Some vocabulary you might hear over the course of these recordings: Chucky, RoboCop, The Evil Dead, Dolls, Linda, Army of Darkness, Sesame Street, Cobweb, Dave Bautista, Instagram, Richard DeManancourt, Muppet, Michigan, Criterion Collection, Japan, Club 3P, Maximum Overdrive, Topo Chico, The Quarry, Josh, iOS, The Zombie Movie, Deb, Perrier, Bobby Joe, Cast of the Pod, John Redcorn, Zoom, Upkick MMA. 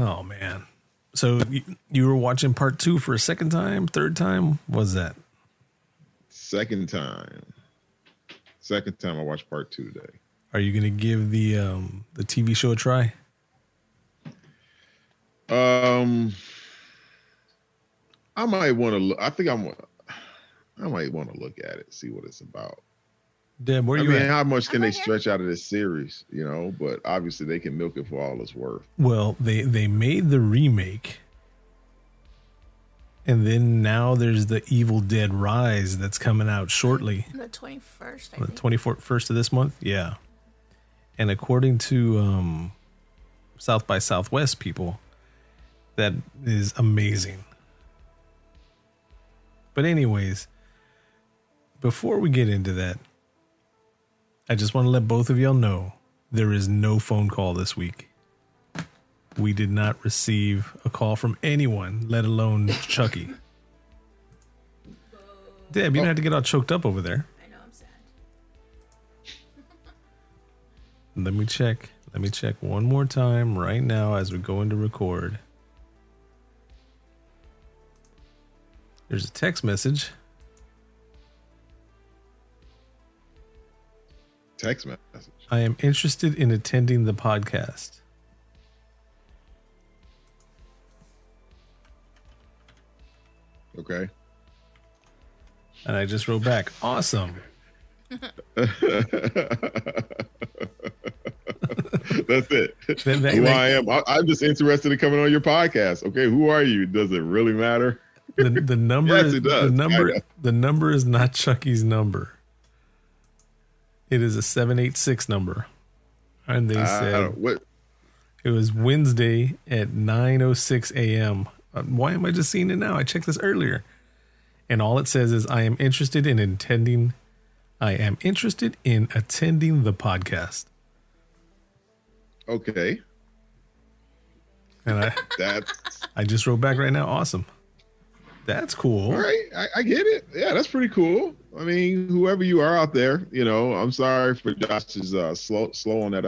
Oh, man. So you were watching part two for a second time, third time? What was that? Second time. Second time I watched part two today. Are you going to give the TV show a try? I might want to look. I think I might want to look at it, see what it's about. Deb, where you at? How much can they stretch out of this series? You know, but obviously they can milk it for all it's worth. Well, they made the remake, and then now there's the Evil Dead Rise that's coming out shortly. The 21st, I think. The 21st of this month, yeah. And according to South by Southwest people, that is amazing. But anyways, before we get into that, I just want to let both of y'all know there is no phone call this week. We did not receive a call from anyone, let alone Chucky. Deb, you don't have to get all choked up over there. I know, I'm sad. Let me check one more time right now as we're going to record. There's a text message. Text message. I am interested in attending the podcast. Okay. And I just wrote back, awesome. That's it. Who I am. I'm just interested in coming on your podcast. Okay, who are you? Does it really matter? The number yes, it does. The number is not Chucky's number. It is a 786 number, and they said it was Wednesday at 9:06 a.m. Why am I just seeing it now? I checked this earlier, and all it says is, I am interested in attending the podcast." Okay, and I just wrote back right now. Awesome, that's cool. All right, I get it. Yeah, that's pretty cool. I mean, whoever you are out there, you know, I'm sorry for Josh's slow on that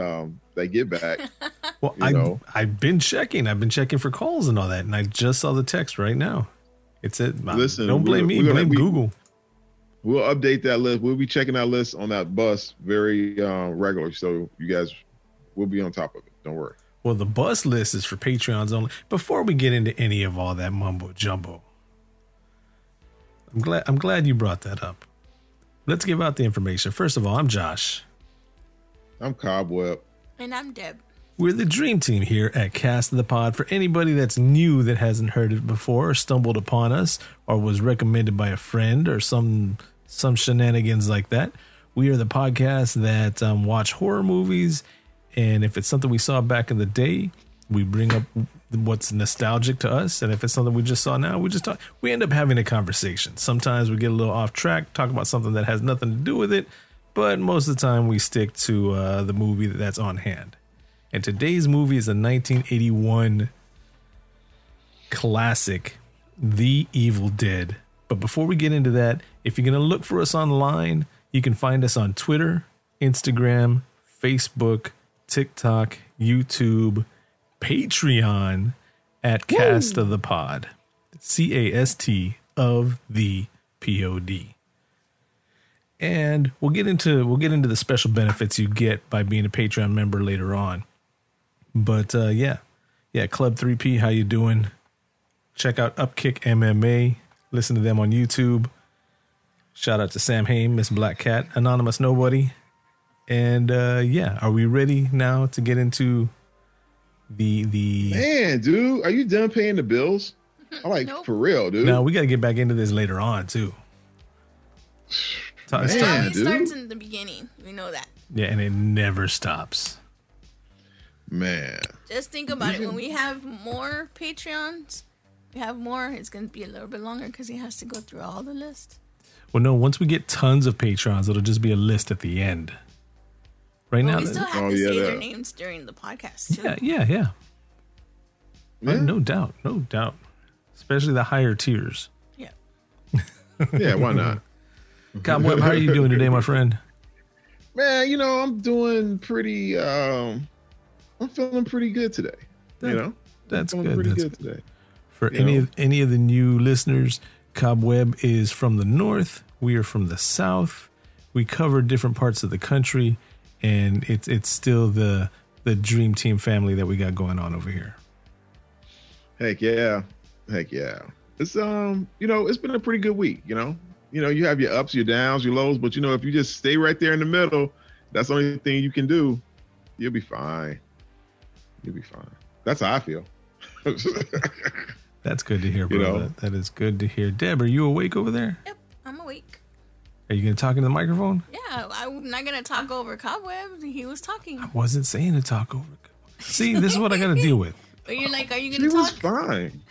that get back. Well, I've been checking for calls and all that, and I just saw the text right now. It said, "Listen, don't blame me, blame Google." We'll update that list. We'll be checking that list on that bus very regular, so you guys will be on top of it. Don't worry. Well, the bus list is for Patreons only. Before we get into any of all that mumbo jumbo, I'm glad you brought that up. Let's give out the information. First of all, I'm Josh. I'm Cobweb. And I'm Deb. We're the dream team here at Cast of the Pod. For anybody that's new that hasn't heard it before or stumbled upon us or was recommended by a friend or some shenanigans like that, we are the podcast that watch horror movies. And if it's something we saw back in the day, we bring up what's nostalgic to us. And if it's something we just saw now, we end up having a conversation. Sometimes we get a little off track, talk about something that has nothing to do with it. But most of the time we stick to the movie that's on hand. And today's movie is a 1981 classic, The Evil Dead. But before we get into that, if you're going to look for us online, you can find us on Twitter, Instagram, Facebook, TikTok, YouTube, Patreon at Cast of the Pod, CAST of the POD, and we'll get into the special benefits you get by being a Patreon member later on. But yeah, Club 3P, how you doing? Check out Upkick MMA. Listen to them on YouTube. Shout out to Sam Raimi, Miss Black Cat, Anonymous Nobody, and yeah, are we ready now to get into? The man, dude, are you done paying the bills? I'm like, nope. For real, dude. No, we got to get back into this later on too. Man, it starts in the beginning. We know that. Yeah, and it never stops. Man, just think about it. When we have more Patreons, it's going to be a little bit longer because he has to go through all the list. Well, no, once we get tons of Patreons, it'll just be a list at the end. Right now, we still have to say their names during the podcast, too. Yeah. No doubt. Especially the higher tiers. Yeah. Yeah, why not? Cobweb, how are you doing today, my friend? Man, you know, I'm feeling pretty good today. That, you know? That's good. That's good today. For any of the new listeners, Cobweb is from the north. We are from the south. We cover different parts of the country, and it's still the dream team family that we got going on over here. Heck yeah. Heck yeah. It's it's been a pretty good week, You have your ups, your downs, your lows, but if you just stay right there in the middle, that's the only thing you can do. You'll be fine. You'll be fine. That's how I feel. That's good to hear, bro. That is good to hear. Deb, are you awake over there? Yep, I'm awake. Are you going to talk into the microphone? Yeah, I'm not going to talk over Cobweb. He was talking. I wasn't saying to talk over. See, this is what I got to deal with. But you're like, are you going to talk? He was fine.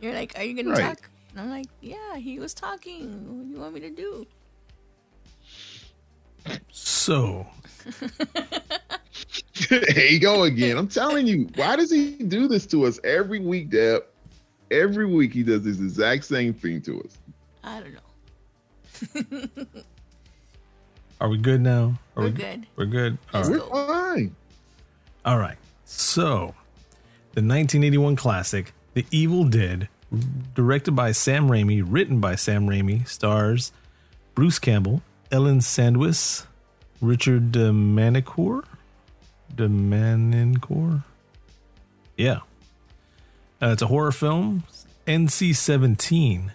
You're like, are you going to talk? And I'm like, yeah, he was talking. What do you want me to do? So. There you go again. I'm telling you, why does he do this to us every week, Deb? Every week he does this exact same thing to us. I don't know. Are we good now? We're good. We're good. All right. We're fine. All right. So, the 1981 classic, The Evil Dead, directed by Sam Raimi, written by Sam Raimi, stars Bruce Campbell, Ellen Sandwis, Richard DeManancourt. Yeah. It's a horror film. NC-17.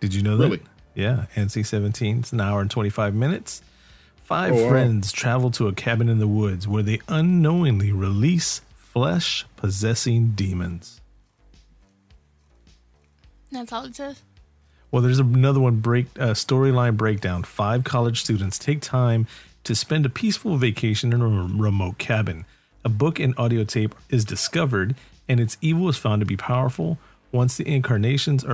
Did you know that? Really? Yeah, NC-17. It's an hour and 25 minutes. Five friends travel to a cabin in the woods where they unknowingly release flesh-possessing demons. That's all it says? Well, there's another one, storyline breakdown. Five college students take time to spend a peaceful vacation in a remote cabin. A book and audio tape is discovered, and its evil is found to be powerful once the incantations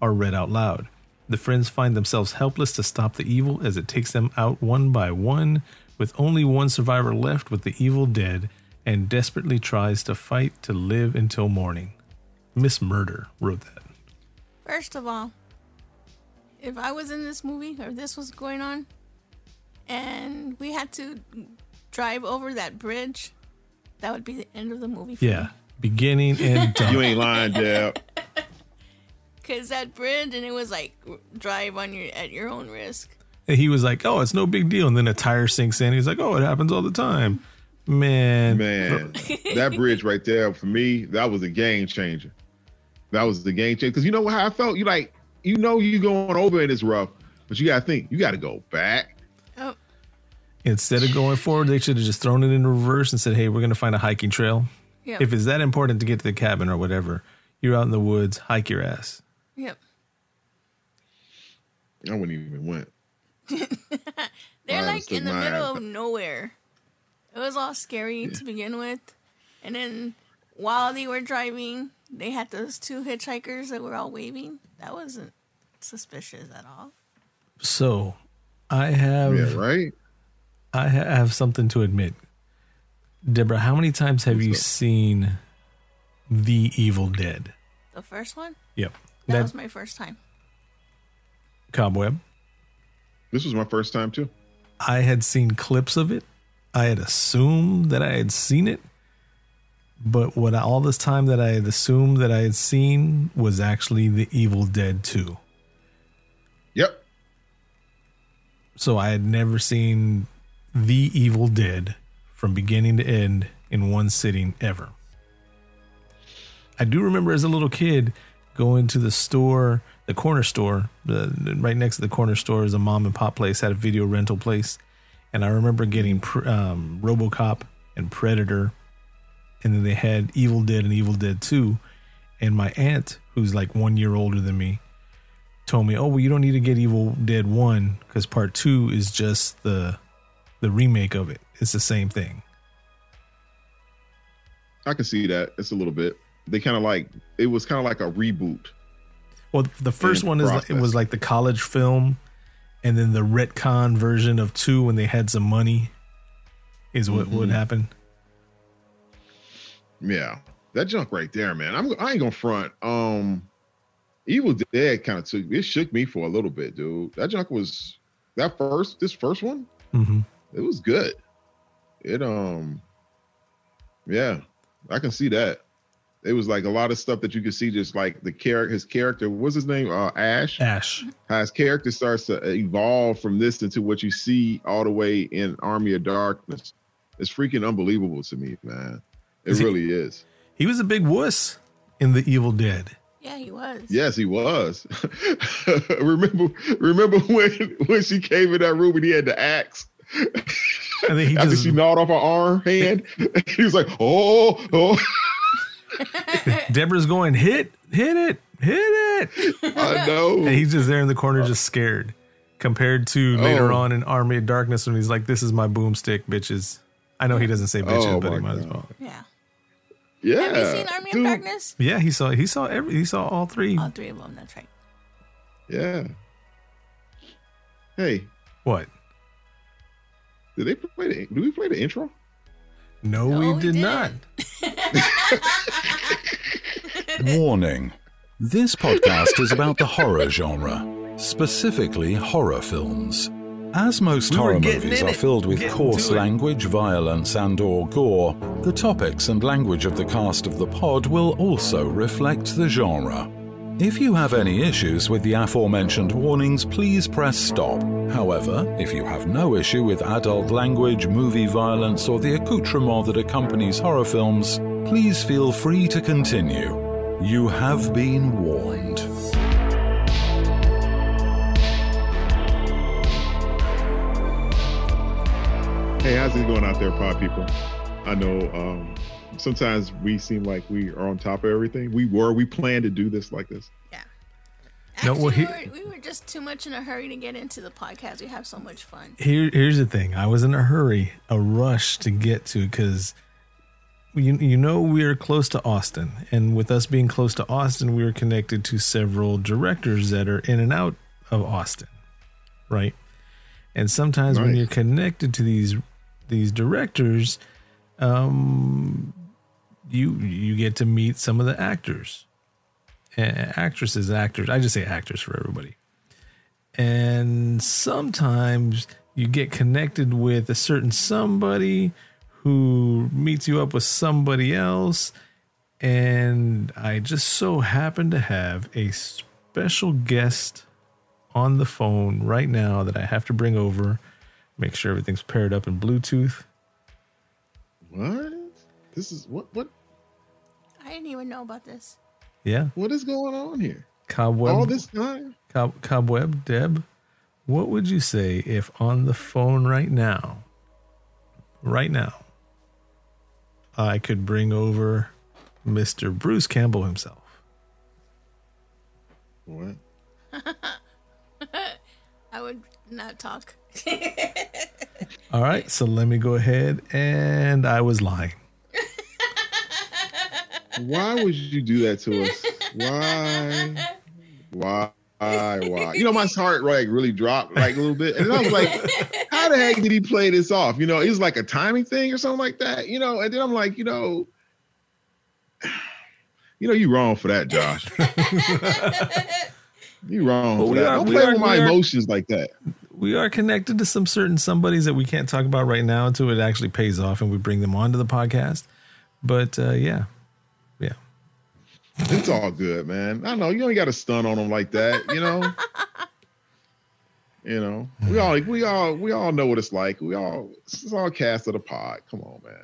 are read out loud. The friends find themselves helpless to stop the evil as it takes them out one by one, with only one survivor left with the evil dead, and desperately tries to fight to live until morning. Miss Murder wrote that. First of all, if I was in this movie or this was going on, and we had to drive over that bridge, that would be the end of the movie for me. Beginning and done. You ain't lying, Deb. Because that bridge, and it was like, drive at your own risk. And he was like, oh, it's no big deal. And then a tire sinks in. He's like, oh, it happens all the time. Man. That bridge right there, for me, that was a game changer. That was the game changer. Because you know how I felt? You're going over and it's rough, but you got to think, you got to go back. Oh. Instead of going forward, they should have just thrown it in reverse and said, hey, we're going to find a hiking trail. Yep. If it's that important to get to the cabin or whatever, you're out in the woods, hike your ass. Yep. I wouldn't even went. They're in the middle of nowhere. It was all scary to begin with. And then while they were driving, they had those two hitchhikers that were all waving. That wasn't suspicious at all. So, I have something to admit. Deborah, how many times have you seen The Evil Dead? The first one? Yep. That was my first time. Cobweb? This was my first time, too. I had seen clips of it. I had assumed that I had seen it. But all this time that I had assumed that I had seen was actually The Evil Dead 2. Yep. So I had never seen The Evil Dead from beginning to end in one sitting ever. I do remember as a little kid going to the store, the corner store, right next to the corner store is a mom and pop place, had a video rental place. And I remember getting RoboCop and Predator. And then they had Evil Dead and Evil Dead 2. And my aunt, who's like 1 year older than me, told me, oh, well, you don't need to get Evil Dead 1 because part 2 is just the remake of it. It's the same thing. I can see that. It's a little bit. It was kind of like a reboot. Well, the first one was like the college film. And then the retcon version of 2 when they had some money is what would happen. Yeah, that junk right there, man. I ain't gonna front. Evil Dead kind of shook me for a little bit, dude. That junk was this first one. It was good. It Yeah, I can see that. It was like a lot of stuff that you could see, just like the character, his character, what's his name? Ash. Ash. How his character starts to evolve from this into what you see all the way in Army of Darkness. It's freaking unbelievable to me, man. It really is. He was a big wuss in The Evil Dead. Yeah, he was. Yes, he was. remember when she came in that room and he had the axe? And then after she gnawed off her hand. He was like, oh. Deborah's going, hit it. I know. And he's just there in the corner, just scared. Compared to later on in Army of Darkness when he's like, this is my boomstick, bitches. I know he doesn't say bitches, but he might as well. Yeah. Yeah. Have you seen Army of Darkness? Yeah, he saw all three. All three of them, that's right. Yeah. Hey. What? Do we play the intro? No, we did not. Warning. This podcast is about the horror genre, specifically horror films. As most horror movies are filled with coarse language, violence, and/or gore, the topics and language of the cast of the pod will also reflect the genre. If you have any issues with the aforementioned warnings, please press stop. However, if you have no issue with adult language, movie violence, or the accoutrement that accompanies horror films, please feel free to continue. You have been warned. Hey, how's it going out there, pod people? I know sometimes we seem like we are on top of everything. We planned to do this like this. Yeah. Actually, no, well, we were just too much in a hurry to get into the podcast. We have so much fun. Here's the thing. I was in a hurry, a rush to get to, because you know we're close to Austin. And with us being close to Austin, we were connected to several directors that are in and out of Austin. Right? And sometimes when you're connected to these directors, you get to meet some of the actors, actresses, actors. I just say actors for everybody. And sometimes you get connected with a certain somebody who meets you up with somebody else. And I just so happen to have a special guest on the phone right now that I have to bring over, make sure everything's paired up in Bluetooth. What? This is what? I didn't even know about this. Yeah. What is going on here? Cobweb. All this time? Cobweb, Deb, what would you say if on the phone right now, I could bring over Mr. Bruce Campbell himself? What? I would not talk. All right, so let me go ahead, and I was lying. Why would you do that to us? Why? You know, my heart really dropped a little bit, and I was like, how the heck did he play this off? You know, it was like a timing thing or something like that, you know, and then I'm like, you know, you're wrong for that, Josh. You're wrong. Don't play with my emotions like that. We are connected to some certain somebodies that we can't talk about right now until it actually pays off and we bring them onto the podcast. But yeah, it's all good, man. I know you ain't got a stun on them like that, you know. You know, we all know what it's like. It's all Cast of the Pod. Come on, man.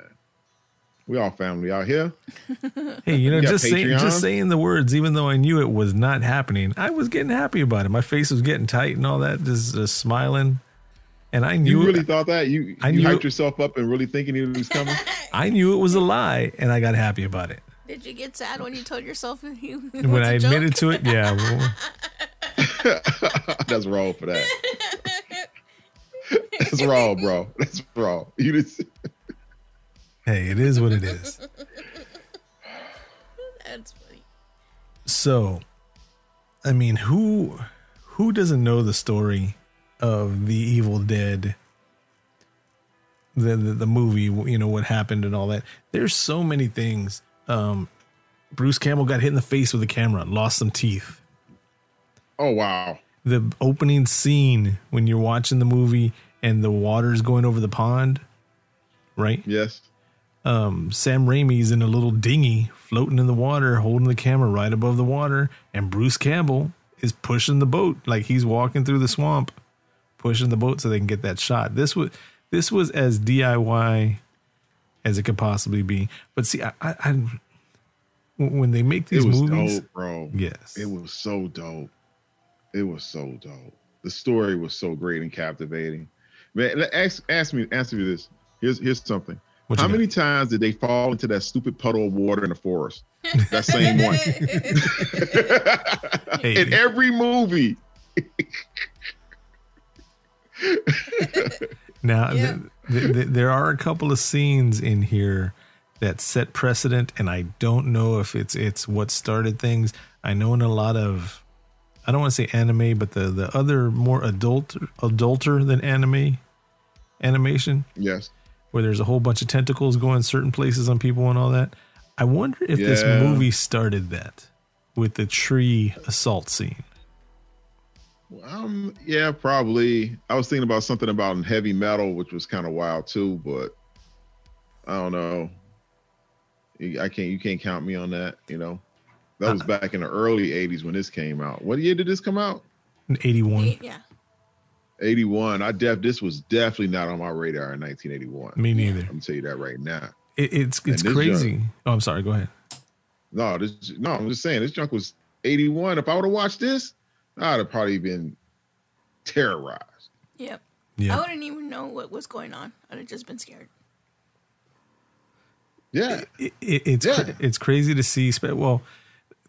We all family out here. Hey, you know, just saying the words, even though I knew it was not happening, I was getting happy about it. My face was getting tight and all that, just smiling. And I knew you really thought that you hyped yourself up and really thinking it was coming. I knew it was a lie, and I got happy about it. Did you get sad when you told yourself when I admitted to it? Yeah, well. That's wrong for that. That's wrong, bro. That's wrong. You just. Hey, it is what it is. That's funny. So, I mean, who doesn't know the story of The Evil Dead, the movie, you know, what happened and all that? There's so many things. Bruce Campbell got hit in the face with a camera, lost some teeth. Oh, wow. The opening scene when you're watching the movie and the water's going over the pond, right? Yes. Sam Raimi's in a little dinghy floating in the water, holding the camera right above the water, and Bruce Campbell is pushing the boat like he's walking through the swamp, pushing the boat so they can get that shot. This was as DIY as it could possibly be. But see, I when they make these movies, dope, bro. Yes, it was so dope. It was so dope. The story was so great and captivating. Man, answer me this. Here's something. How many times did they fall into that stupid puddle of water in the forest? That same one. Hey. In every movie. Now, yeah. There are a couple of scenes in here that set precedent, and I don't know if it's what started things. I know in a lot of, I don't want to say anime, but the other more adulter than anime animation. Yes. Where there's a whole bunch of tentacles going certain places on people and all that. I wonder if this movie started that with the tree assault scene. Yeah, probably. I was thinking about something about Heavy Metal, which was kind of wild too, but I don't know. You can't count me on that, you know. That was back in the early 80s when this came out. What year did this come out? In 81. Yeah. 81. This was definitely not on my radar in 1981. Me neither. I'm gonna tell you that right now. It's crazy. Junk, oh, I'm sorry. Go ahead. No, I'm just saying this junk was 81. If I would have watched this, I'd have probably been terrorized. Yep. Yeah. I wouldn't even know what was going on. I'd have just been scared. Yeah. It's crazy to see. Well,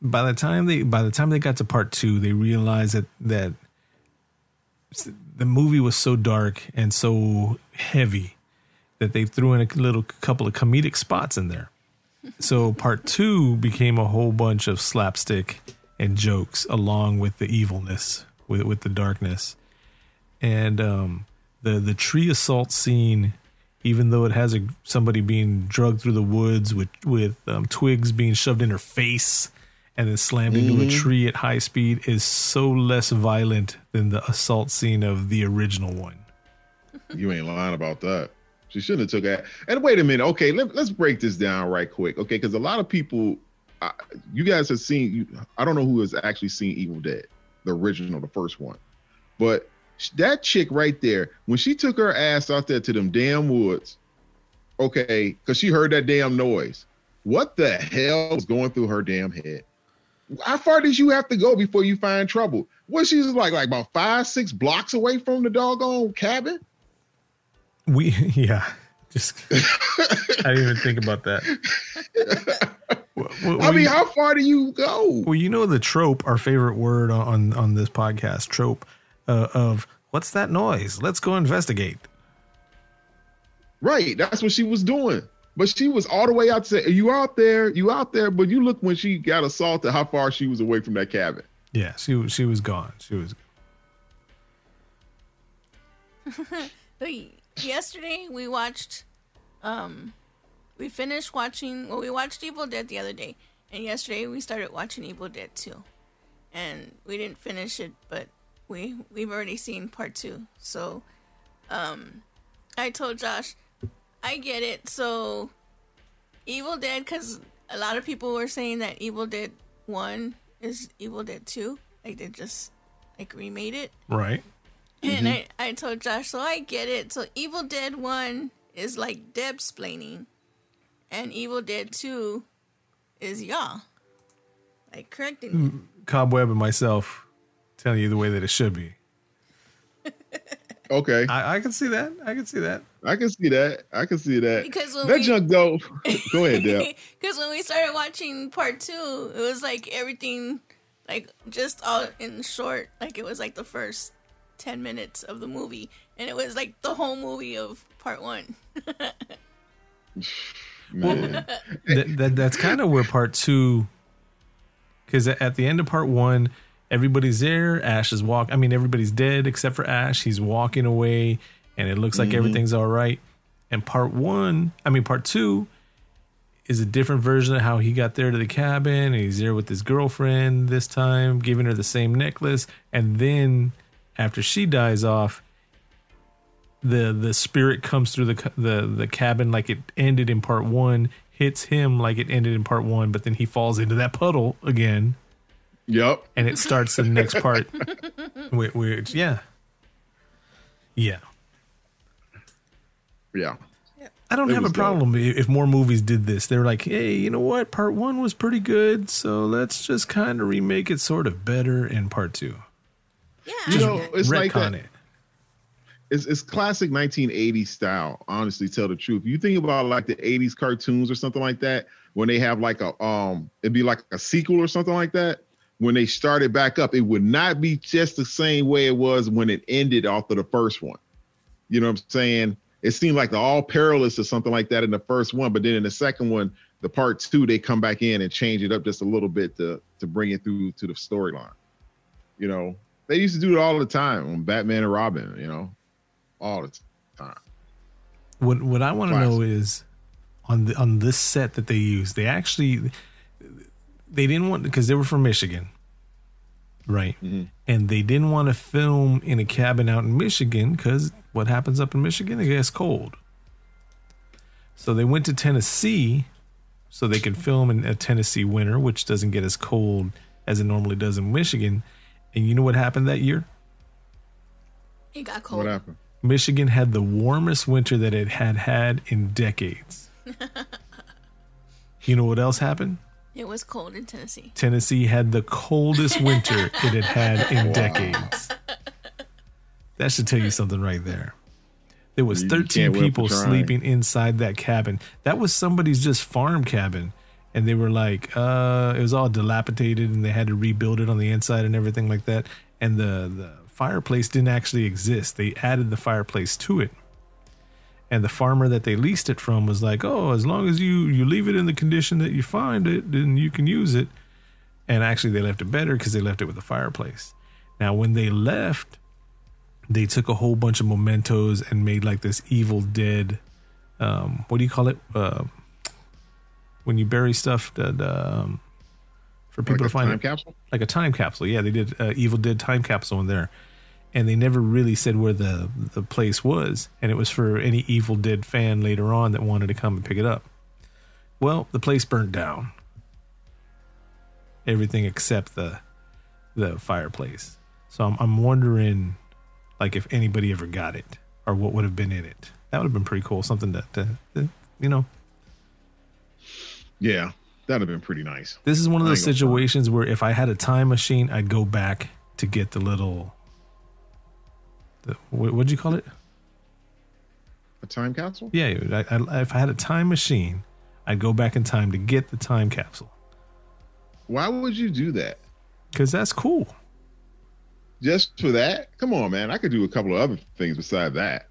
by the time they got to part two, they realized that the movie was so dark and so heavy that they threw in a couple of comedic spots in there. So part two became a whole bunch of slapstick and jokes along with the evilness, with the darkness. And the tree assault scene, even though it has somebody being dragged through the woods with twigs being shoved in her face and then slammed into a tree at high speed, is so less violent than the assault scene of the original one. You ain't lying about that. She shouldn't have took that. And wait a minute. Okay, let's break this down right quick. Okay, because a lot of people, you guys have seen, I don't know who has actually seen Evil Dead, the original, the first one. But that chick right there, when she took her ass out there to them damn woods, okay, because she heard that damn noise, what the hell was going through her damn head? How far did you have to go before you find trouble? What, she's like about 5-6 blocks away from the doggone cabin? I didn't even think about that. How far do you go? Well, you know the trope, our favorite word on this podcast, trope of what's that noise? Let's go investigate. Right, that's what she was doing. But she was all the way out to say, you out there, but you look when she got assaulted, how far she was away from that cabin. Yeah, she was gone. She was gone. Yesterday we watched, we finished watching, well, we watched Evil Dead the other day, and yesterday we started watching Evil Dead 2. And we didn't finish it, but we've already seen part 2. So, I told Josh, I get it. So, Evil Dead, because a lot of people were saying that Evil Dead 1 is Evil Dead 2. Like, they just, like, remade it. Right. And I told Josh, so I get it. So, Evil Dead 1 is, like, Deb-splaining. And Evil Dead 2 is y'all. Like, correcting me. Cobweb and myself telling you the way that it should be. Okay. I can see that. I can see that. Because that junk though. Go ahead, Deb. Because when we started watching part 2, it was like everything, like just all in short. Like it was like the first 10 minutes of the movie, and it was like the whole movie of part 1. Man. That's kind of where part 2. Because at the end of part 1. Everybody's there. Ash is walking. I mean, everybody's dead except for Ash. He's walking away, and it looks like everything's all right. And part two is a different version of how he got there to the cabin. And he's there with his girlfriend this time, giving her the same necklace. And then after she dies off, the spirit comes through the cabin like it ended in part one, hits him like it ended in part one, but then he falls into that puddle again. Yep. And it starts the next part. Which, yeah. Yeah. Yeah. I don't have a problem if more movies did this. They're like, hey, you know what? Part one was pretty good, so let's just kind of remake it sort of better in part two. Yeah. You know, it's like that. It's classic 1980s style, honestly, tell the truth. You think about like the 80s cartoons or something like that, when they have like a, it'd be like a sequel or something like that. When they started back up, it would not be just the same way it was when it ended after the first one. You know what I'm saying? It seemed like the all perilous or something like that in the first one, but then in the second one, the part two, they come back in and change it up just a little bit to bring it through to the storyline. You know, they used to do it all the time on Batman and Robin, you know, all the time. What I want to know is on this set that they used, they actually, they didn't want, because they were from Michigan. Right. Mm-hmm. And they didn't want to film in a cabin out in Michigan because what happens up in Michigan? It gets cold. So they went to Tennessee so they could film in a Tennessee winter, which doesn't get as cold as it normally does in Michigan. And you know what happened that year? It got cold. What happened? Michigan had the warmest winter that it had had in decades. You know what else happened? It was cold in Tennessee. Tennessee had the coldest winter it had had in decades. That should tell you something right there. There was 13 people sleeping inside that cabin. That was somebody's just farm cabin. And they were like, it was all dilapidated and they had to rebuild it on the inside and everything like that. And the fireplace didn't actually exist. They added the fireplace to it. And the farmer that they leased it from was like, oh, as long as you leave it in the condition that you find it, then you can use it. And actually, they left it better because they left it with a fireplace. Now, when they left, they took a whole bunch of mementos and made like this Evil Dead. What do you call it? When you bury stuff that for people to find. Like a time capsule? Like a time capsule. Yeah, they did Evil Dead time capsule in there. And they never really said where the place was. And it was for any Evil Dead fan later on that wanted to come and pick it up. Well, the place burnt down. Everything except the fireplace. So I'm wondering, like, if anybody ever got it or what would have been in it. That would have been pretty cool. Something to you know. Yeah, that would have been pretty nice. This is one of those situations where if I had a time machine, I'd go back to get the little... What'd you call it? A time capsule? Yeah, if I had a time machine, I'd go back in time to get the time capsule. Why would you do that? Because that's cool. Just for that? Come on, man. I could do a couple of other things besides that.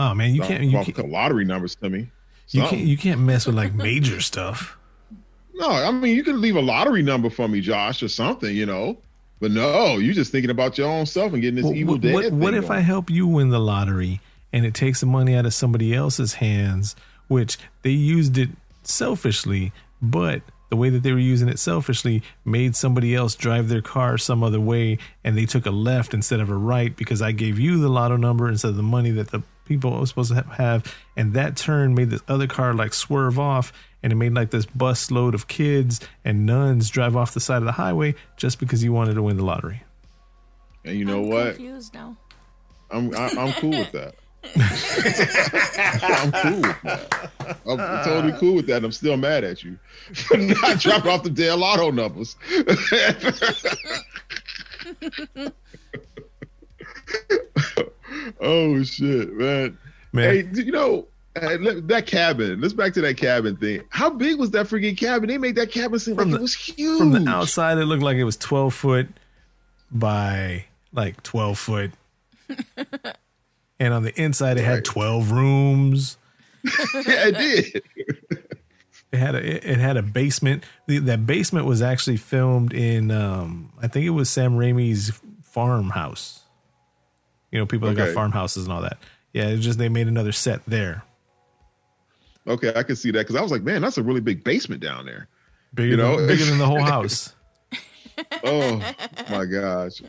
Oh, man, you can't lottery numbers to me. You can't mess with like major stuff. No, I mean, you could leave a lottery number for me, Josh, or something, you know. But no, you're just thinking about your own self and getting this Evil Dead thing. What if I help you win the lottery and it takes the money out of somebody else's hands, which they used it selfishly, but the way that they were using it selfishly made somebody else drive their car some other way and they took a left instead of a right because I gave you the lotto number instead of the money that the people were supposed to have. And that turn made this other car like swerve off. And it made like this bus load of kids and nuns drive off the side of the highway just because you wanted to win the lottery. And you know what? I'm confused now. I'm cool with that. I'm cool with that. I'm totally cool with that. I'm still mad at you for not dropping off the damn lotto numbers. Oh, shit, man. Hey, you know... that cabin. Let's back to that cabin thing. How big was that freaking cabin? They made that cabin seem like it was huge. From the outside, it looked like it was 12 foot by like 12 foot. And on the inside, it had 12 rooms. Yeah, it did. It had a basement. That basement was actually filmed in, I think it was Sam Raimi's farmhouse. You know, people that got farmhouses and all that. Yeah, it's just they made another set there. Okay, I can see that because I was like, man, that's a really big basement down there. Bigger than the whole house. Oh my gosh!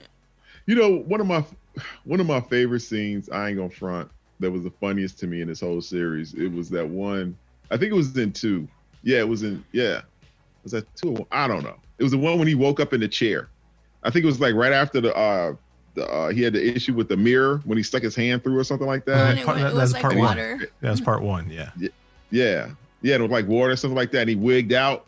You know, one of my favorite scenes. I ain't gonna front. that was the funniest to me in this whole series. It was that one. I think it was in 2. Yeah, it was in. Yeah, was that 2? Or 1? I don't know. It was the one when he woke up in the chair. I think it was like right after he had the issue with the mirror when he stuck his hand through or something like that. That's part one. That's part one. Yeah. Yeah. Yeah. It was like water or something like that. And he wigged out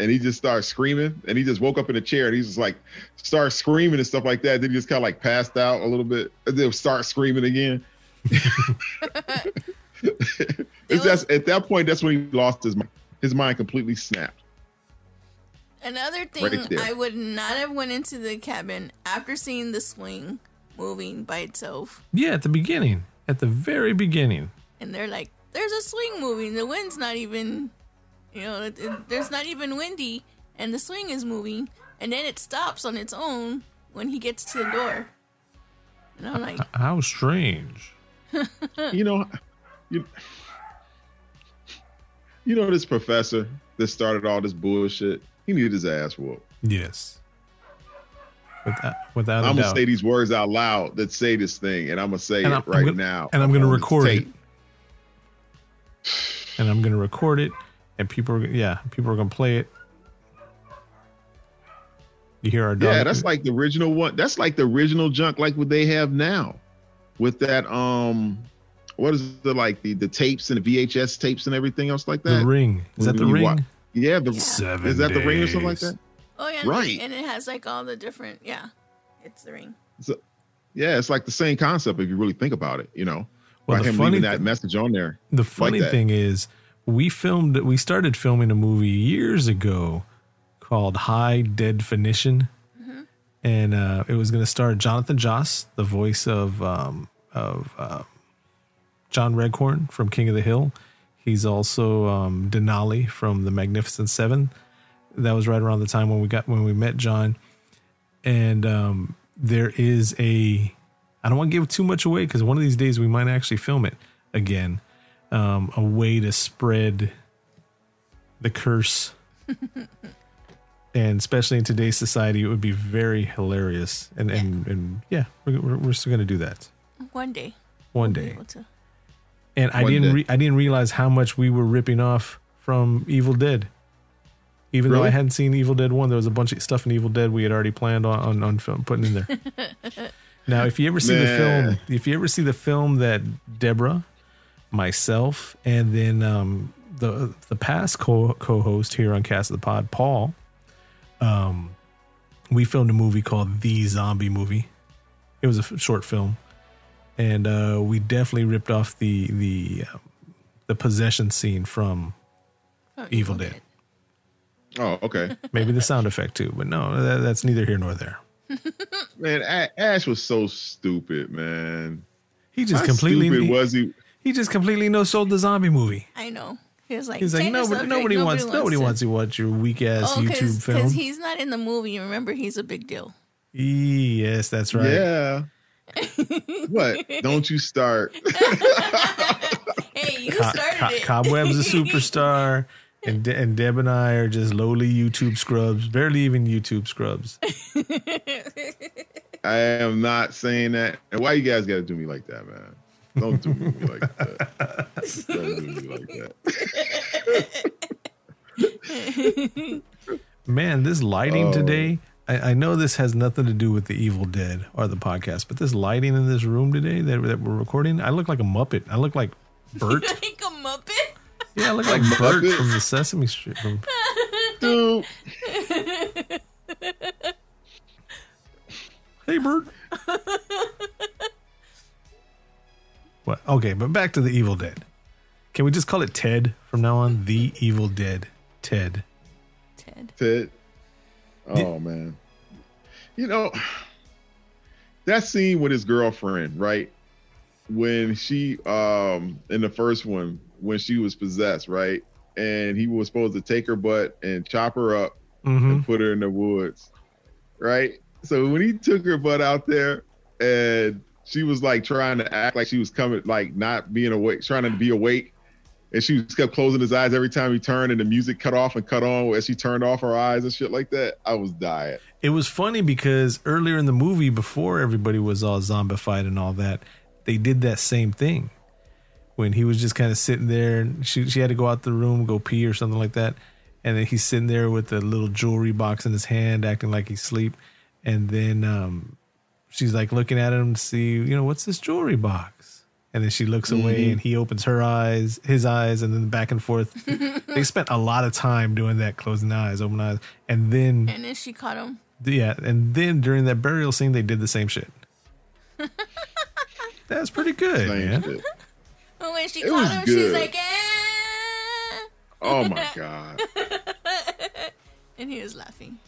and he just started screaming and he just woke up in a chair and he just like started screaming and stuff like that. Then he just kind of like passed out a little bit and then start screaming again. At that point, that's when he lost his mind. His mind completely snapped. Another thing right I would not have went into the cabin after seeing the swing moving by itself. Yeah, at the beginning. At the very beginning. And they're like, there's a swing moving. The wind's not even, there's not even windy. And the swing is moving. And then it stops on its own when he gets to the door. And I'm like. How strange. This professor that started all this bullshit. He needed his ass whooped. Yes. Without I'm going to say these words out loud that say this thing, and I'm going to say it right now. And I'm going to record it. And I'm going to record it, and people are going to play it. You hear our dog? Yeah, that's like the original one. That's like the original junk, like what they have now, with that what is the like the tapes and the VHS tapes and everything else like that. The Ring. Is that The Ring? Watch? Yeah, is that The Ring or something like that? Oh yeah, right. And it has like all the different, it's The Ring. So, yeah, it's like the same concept if you really think about it, Well, the funny that message on there. The funny thing is, we started filming a movie years ago called High Definition, and it was going to star Jonathan Joss, the voice of John Redcorn from King of the Hill. He's also Denali from The Magnificent Seven. That was right around the time when we met John. And there is I don't want to give too much away because one of these days we might actually film it again. A way to spread the curse. And especially in today's society, it would be very hilarious. And we're still going to do that. One day. And I didn't realize how much we were ripping off from Evil Dead. Even though I hadn't seen Evil Dead 1, there was a bunch of stuff in Evil Dead we had already planned on film putting in there. Now, if you ever see the film that Deborah, myself, and then the past co-host here on Cast of the Pod, Paul, we filmed a movie called The Zombie Movie. It was a short film. And we definitely ripped off the possession scene from Evil Dead. Oh, okay. Maybe the sound effect too, but no, that's neither here nor there. Man, Ash was so stupid, man. He just He just completely no-sold the zombie movie. I know. He was like, nobody wants to watch your weak ass YouTube film because he's not in the movie. Remember, he's a big deal. Yes, that's right. Yeah. What? Don't you start. Hey, you started it. Cobweb's a superstar, and Deb and I are just lowly YouTube scrubs, barely even YouTube scrubs. I am not saying that. And why you guys got to do me like that, man? Don't do me like that. Don't do me like that. Man, this lighting today... I know this has nothing to do with The Evil Dead or the podcast, but this lighting in this room today that we're recording, I look like a Muppet. I look like Bert. Like a Muppet? Yeah, I look like Bert from the Sesame Street. Dude. Hey, Bert. What? Okay, but back to The Evil Dead. Can we just call it Ted from now on? The Evil Dead. Ted. Ted. Oh, man. That scene with his girlfriend, right? When she, in the first one, when she was possessed, right? And he was supposed to take her butt and chop her up and put her in the woods, right? So when he took her butt out there and she was like trying to act like she was coming, like not being awake, trying to be awake. And she just kept closing his eyes every time he turned, and the music cut off and cut on as she turned off her eyes and shit like that. I was dying. It was funny because earlier in the movie, before everybody was all zombified and all that, they did that same thing. when he was just kind of sitting there, and she had to go out the room, go pee or something like that, and then he's sitting there with a little jewelry box in his hand, acting like he's asleep, and then she's like looking at him to see, you know, what's this jewelry box? And then she looks away, and he opens her eyes, his eyes, and then back and forth. They spent a lot of time doing that, closing eyes, open eyes, and then she caught him. Yeah, and then during that burial scene, they did the same shit. That's pretty good, man. But when she caught him, she's like, ah! "Oh my god!" And he was laughing.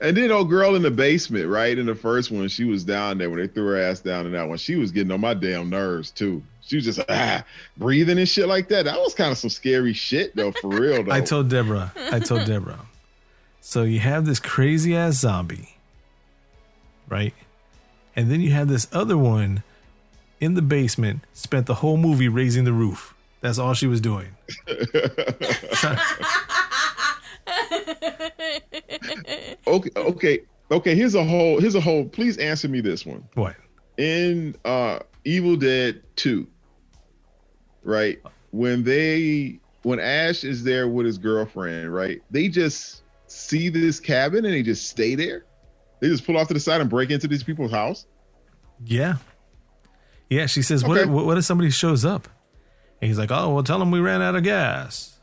And then old girl in the basement, right? In the first one, she was down there when they threw her ass down in that one. She was getting on my damn nerves, too. She was just breathing and shit like that. That was kind of some scary shit, though, for real, though. I told Deborah. So you have this crazy-ass zombie, right? And then you have this other one in the basement, spent the whole movie raising the roof. That's all she was doing. Okay. Here's a whole. Please answer me this one. What? In Evil Dead 2, right? When Ash is there with his girlfriend, right? They just see this cabin and they just stay there. They just pull off to the side and break into these people's house. Yeah. She says, okay. "What if somebody shows up?" And he's like, "Oh, well, tell them we ran out of gas."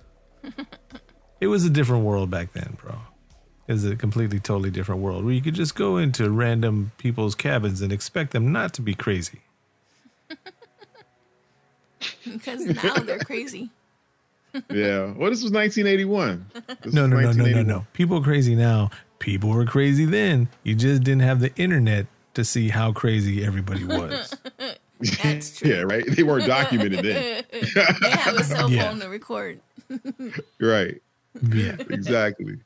It was a different world back then, bro. It was a completely, totally different world where you could just go into random people's cabins and expect them not to be crazy. Because now they're crazy. Yeah. Well, this was 1981. No. People are crazy now. People were crazy then. You just didn't have the internet to see how crazy everybody was. That's true. Yeah, right? They weren't documented then. They have a cell phone to record. Right. Yeah, exactly,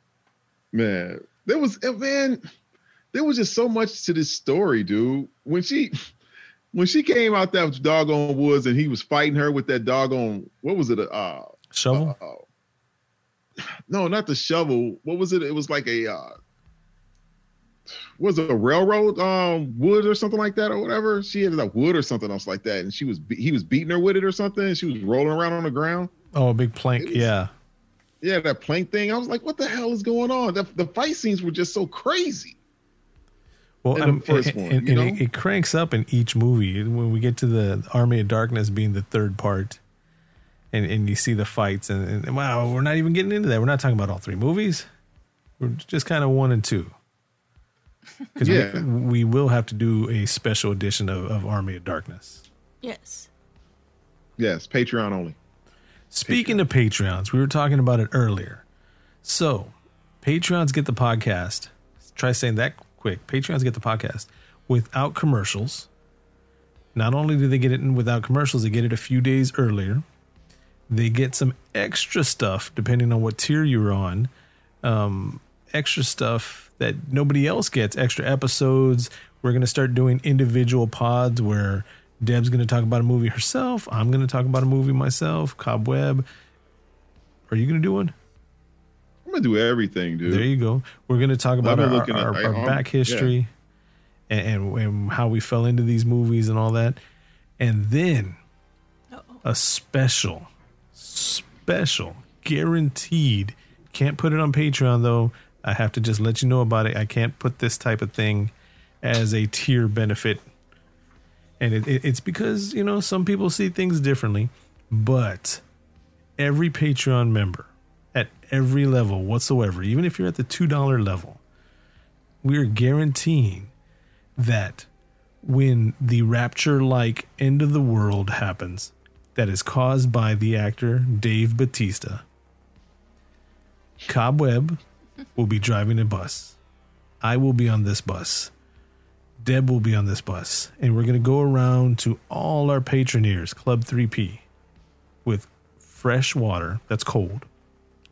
man. There was just so much to this story, dude. When she came out that doggone woods and he was fighting her with that doggone, what was it? Shovel? No, not the shovel. What was it? It was like a was it a railroad wood or something like that or whatever? She had like wood or something else like that, and he was beating her with it or something. And she was rolling around on the ground. Oh, a big plank. Yeah, that plank thing. I was like, what the hell is going on? The fight scenes were just so crazy. Well, it cranks up in each movie. When we get to the Army of Darkness being the third part, and you see the fights, and wow, we're not even getting into that. We're not talking about all three movies. We're just kind of 1 and 2. Because we will have to do a special edition of Army of Darkness. Yes, Patreon only. Speaking of Patreons, we were talking about it earlier. So, Patreons get the podcast. Try saying that quick. Patreons get the podcast without commercials. Not only do they get it without commercials, they get it a few days earlier. They get some extra stuff, depending on what tier you're on. Extra stuff that nobody else gets. Extra episodes. We're going to start doing individual pods where Deb's going to talk about a movie herself. I'm going to talk about a movie myself. Cobweb. Are you going to do one? I'm going to do everything, dude. There you go. We're going to talk about our back history and how we fell into these movies and all that. And then a special guaranteed. Can't put it on Patreon, though. I have to just let you know about it. I can't put this type of thing as a tier benefit. And it's because, you know, some people see things differently, but every Patreon member at every level whatsoever, even if you're at the $2 level, we're guaranteeing that when the rapture-like end of the world happens, that is caused by the actor Dave Bautista, Cobweb will be driving a bus. I will be on this bus. Deb will be on this bus, and we're going to go around to all our patroneers, Club 3P, with fresh water that's cold.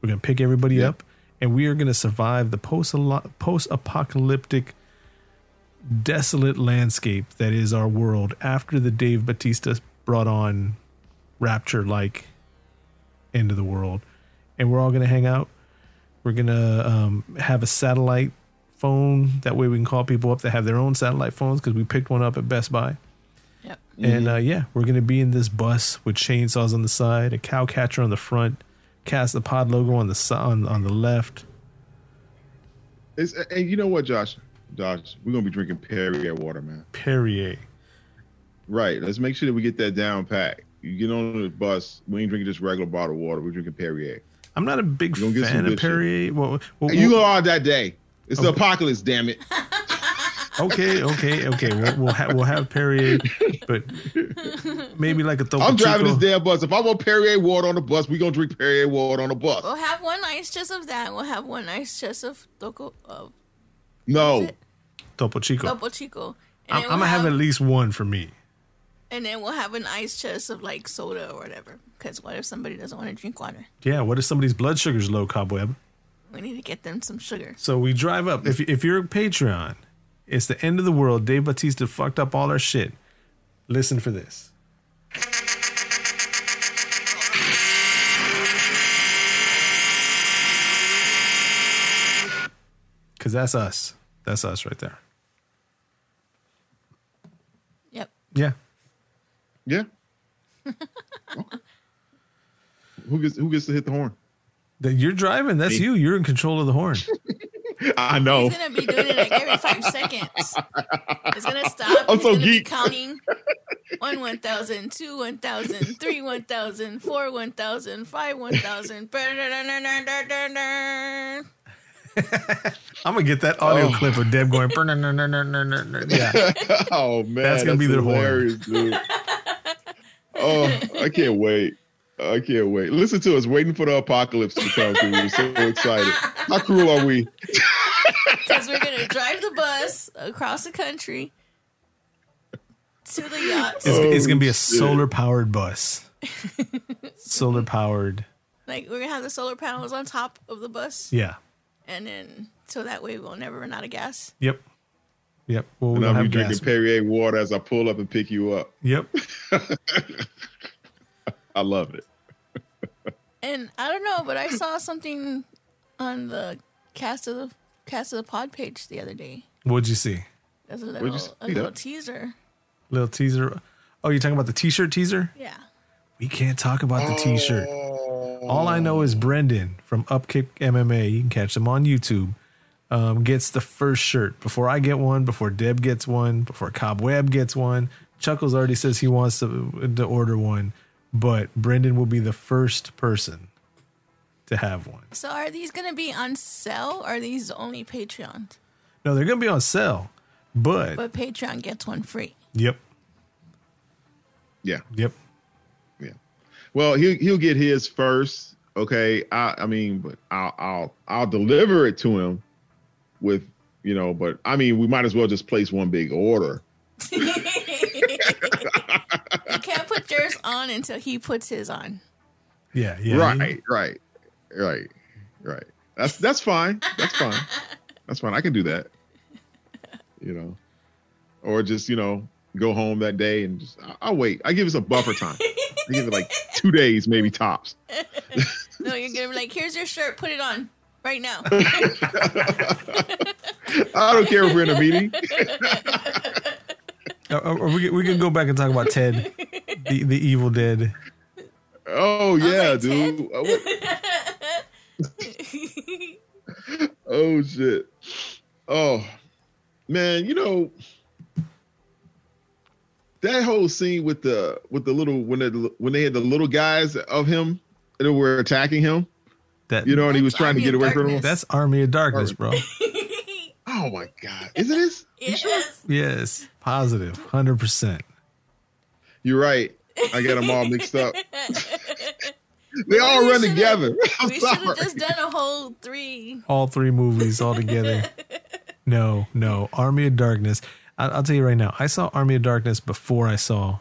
We're going to pick everybody up, and we are going to survive the post-apocalyptic, desolate landscape that is our world after the Dave Bautista brought on rapture-like end of the world. And we're all going to hang out. We're going to have a satellite phone, that way we can call people up that have their own satellite phones, because we picked one up at Best Buy, Mm-hmm. And yeah, we're going to be in this bus with chainsaws on the side, a cow catcher on the front, Cast the Pod logo on the on the left. And you know what, Josh, we're going to be drinking Perrier water, man. Perrier. Right. Let's make sure that we get that down pat. You get on the bus, we ain't drinking just regular bottled water. We're drinking Perrier. I'm not a big fan of Perrier. Well, you are that day. It's okay. The apocalypse, damn it. Okay. We'll have Perrier, but maybe like a Topo Chico. I'm driving this damn bus. If I want Perrier water on the bus, we gonna drink Perrier water on the bus. We'll have one ice chest of that. We'll have one ice chest of Topo Chico. I'm gonna have at least one for me. And then we'll have an ice chest of like soda or whatever. Because what if somebody doesn't want to drink water? Yeah. What if somebody's blood sugar's low, Cobweb? We need to get them some sugar. So we drive up. If you're a Patreon. It's the end of the world. Dave Bautista fucked up all our shit. Listen for this. Because that's us. That's us right there. Yep. Yeah. Okay. Who gets to hit the horn? You're driving. That's you. You're in control of the horn. I know. He's going to be doing it like every 5 seconds. It's going to stop. I'm so geek. Counting 1,000, 2,000, 3,000, 4,000, 5,000. I'm going to get that audio clip of Deb going. Yeah. Oh, man. That's going to be their horn. Dude. Oh, I can't wait. Listen to us waiting for the apocalypse to come through. We're so excited. How cruel are we? Because we're going to drive the bus across the country to the yachts. It's going to be a solar-powered bus. Solar-powered. Like, we're going to have the solar panels on top of the bus. Yeah. And then, so that way we'll never run out of gas. Yep. Well, and I'll be drinking Perrier water as I pull up and pick you up. Yep. I love it. And I don't know, but I saw something on the Cast of the Pod page the other day. What'd you see? There's a little teaser. Little teaser. Oh, you're talking about the T-shirt teaser? Yeah. We can't talk about the T-shirt. All I know is Brendan from Upkick MMA. You can catch him on YouTube. Gets the first shirt before I get one. Before Deb gets one. Before Cobweb gets one. Chuckles already says he wants to order one. But Brendan will be the first person to have one. So are these going to be on sale, or are these only Patreon? No, they're going to be on sale, but Patreon gets one free. Yep. Yeah. Yep. Yeah. Well, he'll get his first. Okay. I'll deliver it to him with, but I mean, we might as well just place one big order. You can't put yours on until he puts his on. Yeah. Right. That's fine. That's fine. I can do that. Or just go home that day and just I'll wait. I give us a buffer time. I give it like 2 days, maybe tops. No, you're gonna be like, here's your shirt. Put it on right now. I don't care if we're in a meeting. We can go back and talk about Ted, the Evil Dead. Oh yeah, like, dude. Oh shit. Oh man, that whole scene with the little when they had the little guys of him that were attacking him. That, and he was trying to get away from him. That's Army of Darkness, bro. Oh my God! Is it this? Yes. Sure? Yes. Positive. 100%. You're right. I got them all mixed up. They all run together. We should have just done a whole three. All three movies all together. No. Army of Darkness. I'll tell you right now. I saw Army of Darkness before I saw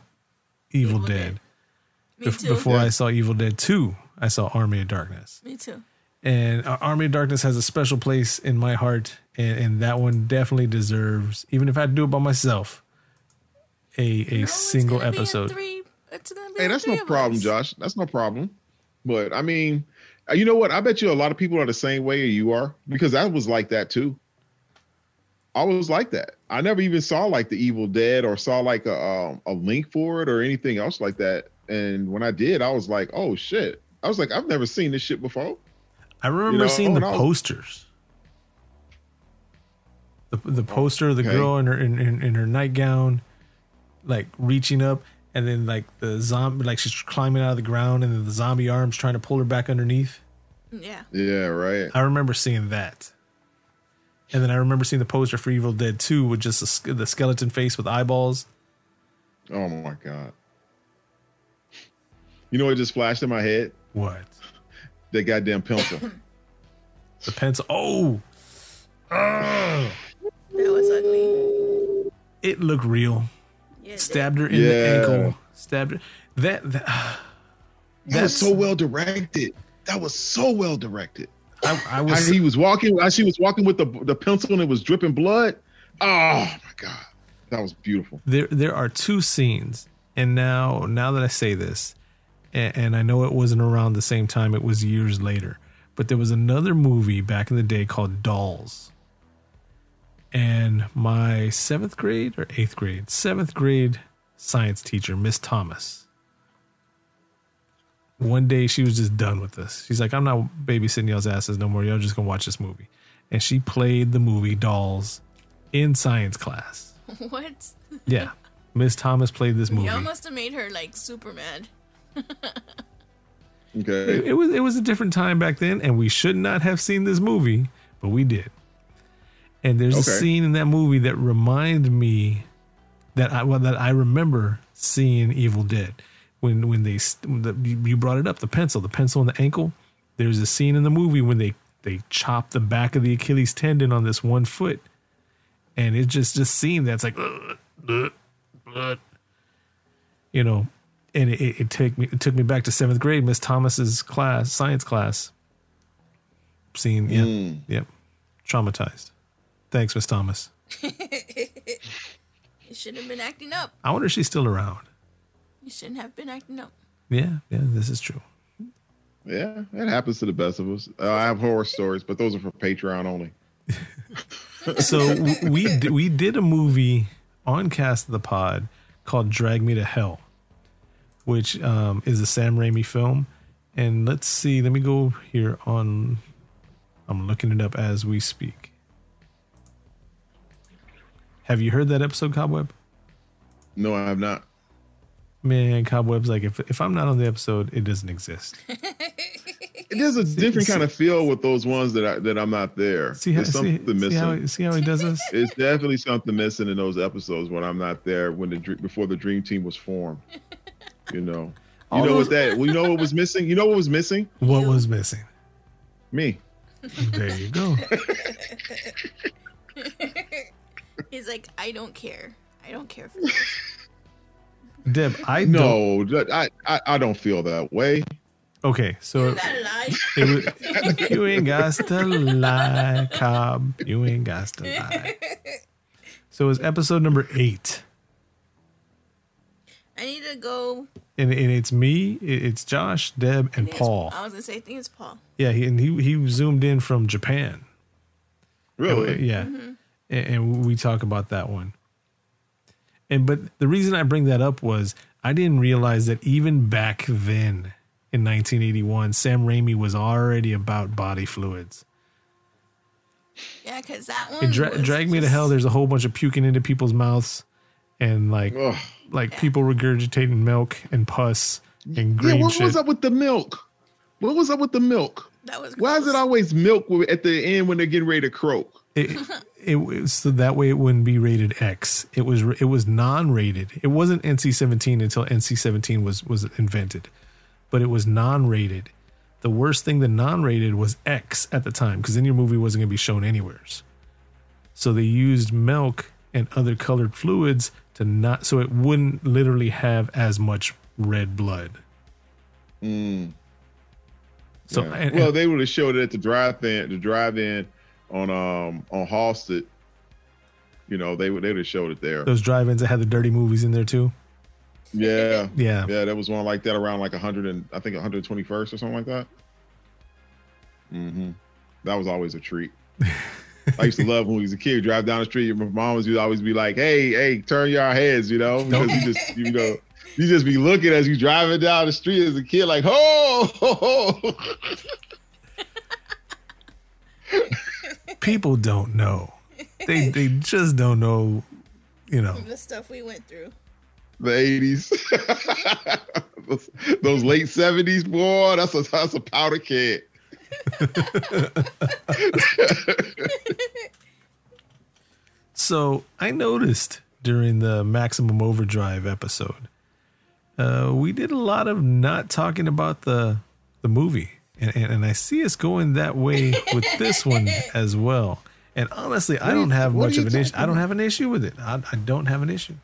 Evil Dead. Me too. Before I saw Evil Dead 2, I saw Army of Darkness. Me too. And Army of Darkness has a special place in my heart. And that one definitely deserves, even if I do it by myself, a single episode. Hey, that's no problem, Josh. That's no problem. But I mean, you know what? I bet you a lot of people are the same way you are, because I was like that too. I was like that. I never even saw like The Evil Dead or saw like a link for it or anything else like that. And when I did, I was like, oh shit. I was like, I've never seen this shit before. I remember seeing the posters. The poster of the girl in her in her nightgown, like reaching up, and then like the zombie, like she's climbing out of the ground, and then the zombie arms trying to pull her back underneath. Yeah. Yeah, right. I remember seeing that. And then I remember seeing the poster for Evil Dead 2 with just the skeleton face with eyeballs. Oh my God. You know what just flashed in my head? What? That goddamn pencil. The pencil. Oh. That was ugly. It looked real. Yeah, stabbed her in the ankle. Stabbed her. That was so well directed. That was so well directed. I was. How he was walking. How she was walking with the pencil and it was dripping blood. Oh my God, that was beautiful. There are two scenes, and now that I say this, and I know it wasn't around the same time, it was years later. But there was another movie back in the day called Dolls. And my seventh grade science teacher, Miss Thomas. One day she was just done with this. She's like, I'm not babysitting y'all's asses no more. Y'all just gonna watch this movie. And she played the movie Dolls in science class. What? Yeah. Miss Thomas played this movie. Y'all must have made her like super mad. Okay. It was a different time back then, and we should not have seen this movie, but we did. And there's a scene in that movie that reminded me that I remember seeing Evil Dead. When you brought it up, the pencil in the ankle. There's a scene in the movie when they chop the back of the Achilles tendon on this one foot, and it just seemed that's like, you know, and it took me back to seventh grade, Miss Thomas's class, science class. Scene, yeah, yep, traumatized. Thanks, Miss Thomas. You shouldn't have been acting up. I wonder if she's still around. You shouldn't have been acting up. Yeah, yeah, this is true. Yeah, it happens to the best of us. I have horror stories, but those are for Patreon only. So we did a movie on Cast of the Pod called Drag Me to Hell, which is a Sam Raimi film. And let's see, let me go here on, I'm looking it up as we speak. Have you heard that episode, Cobweb? No, I have not. Man, Cobweb's like, if I'm not on the episode, it doesn't exist. There's a different kind of feel with those ones that I'm not there. See how he does this? It's definitely something missing in those episodes when I'm not there, before the dream team was formed. You know, what was missing? You know what was missing? What was missing? Me. There you go. He's like, I don't care. I don't care for this. Deb, I don't feel that way. Okay, so you ain't got to lie, Cobb. You ain't got to lie. So it was episode number 8. I need to go. And it's me, it's Josh, Deb, and Paul. I was gonna say, I think it's Paul. Yeah, he zoomed in from Japan. Really? Yeah, and we talk about that one. But the reason I bring that up was I didn't realize that even back then in 1981, Sam Raimi was already about body fluids. Yeah, because that one. Drag Me to Hell. There's a whole bunch of puking into people's mouths and like people regurgitating milk and pus and green shit. Yeah, what was up with the milk? What was up with the milk? That was gross. Why is it always milk at the end when they're getting ready to croak? So that way it wouldn't be rated X. It was non-rated. It wasn't NC-17 until NC-17 was invented, but it was non-rated. The worst thing that non-rated was X at the time, because then your movie wasn't going to be shown anywhere. So they used milk and other colored fluids so it wouldn't literally have as much red blood. So yeah. Well, they would have showed it at the drive-in. The drive-in. On Halsted, you know, they would have showed it there. Those drive-ins that had the dirty movies in there too. Yeah, yeah, yeah. There was one like that around like 121st or something like that. That was always a treat. I used to love when we was a kid. Drive down the street, my mom would always be like, hey, turn your heads, you know, because you just, you know, you just be looking as you driving down the street as a kid, like, ho. People don't know. They just don't know, you know. The stuff we went through. The 80s. Those late 70s, boy, that's a powder keg. So I noticed during the Maximum Overdrive episode, we did a lot of not talking about the movie, and I see us going that way with this one as well. And honestly, I don't have much of an issue. I don't have an issue with it. I don't have an issue.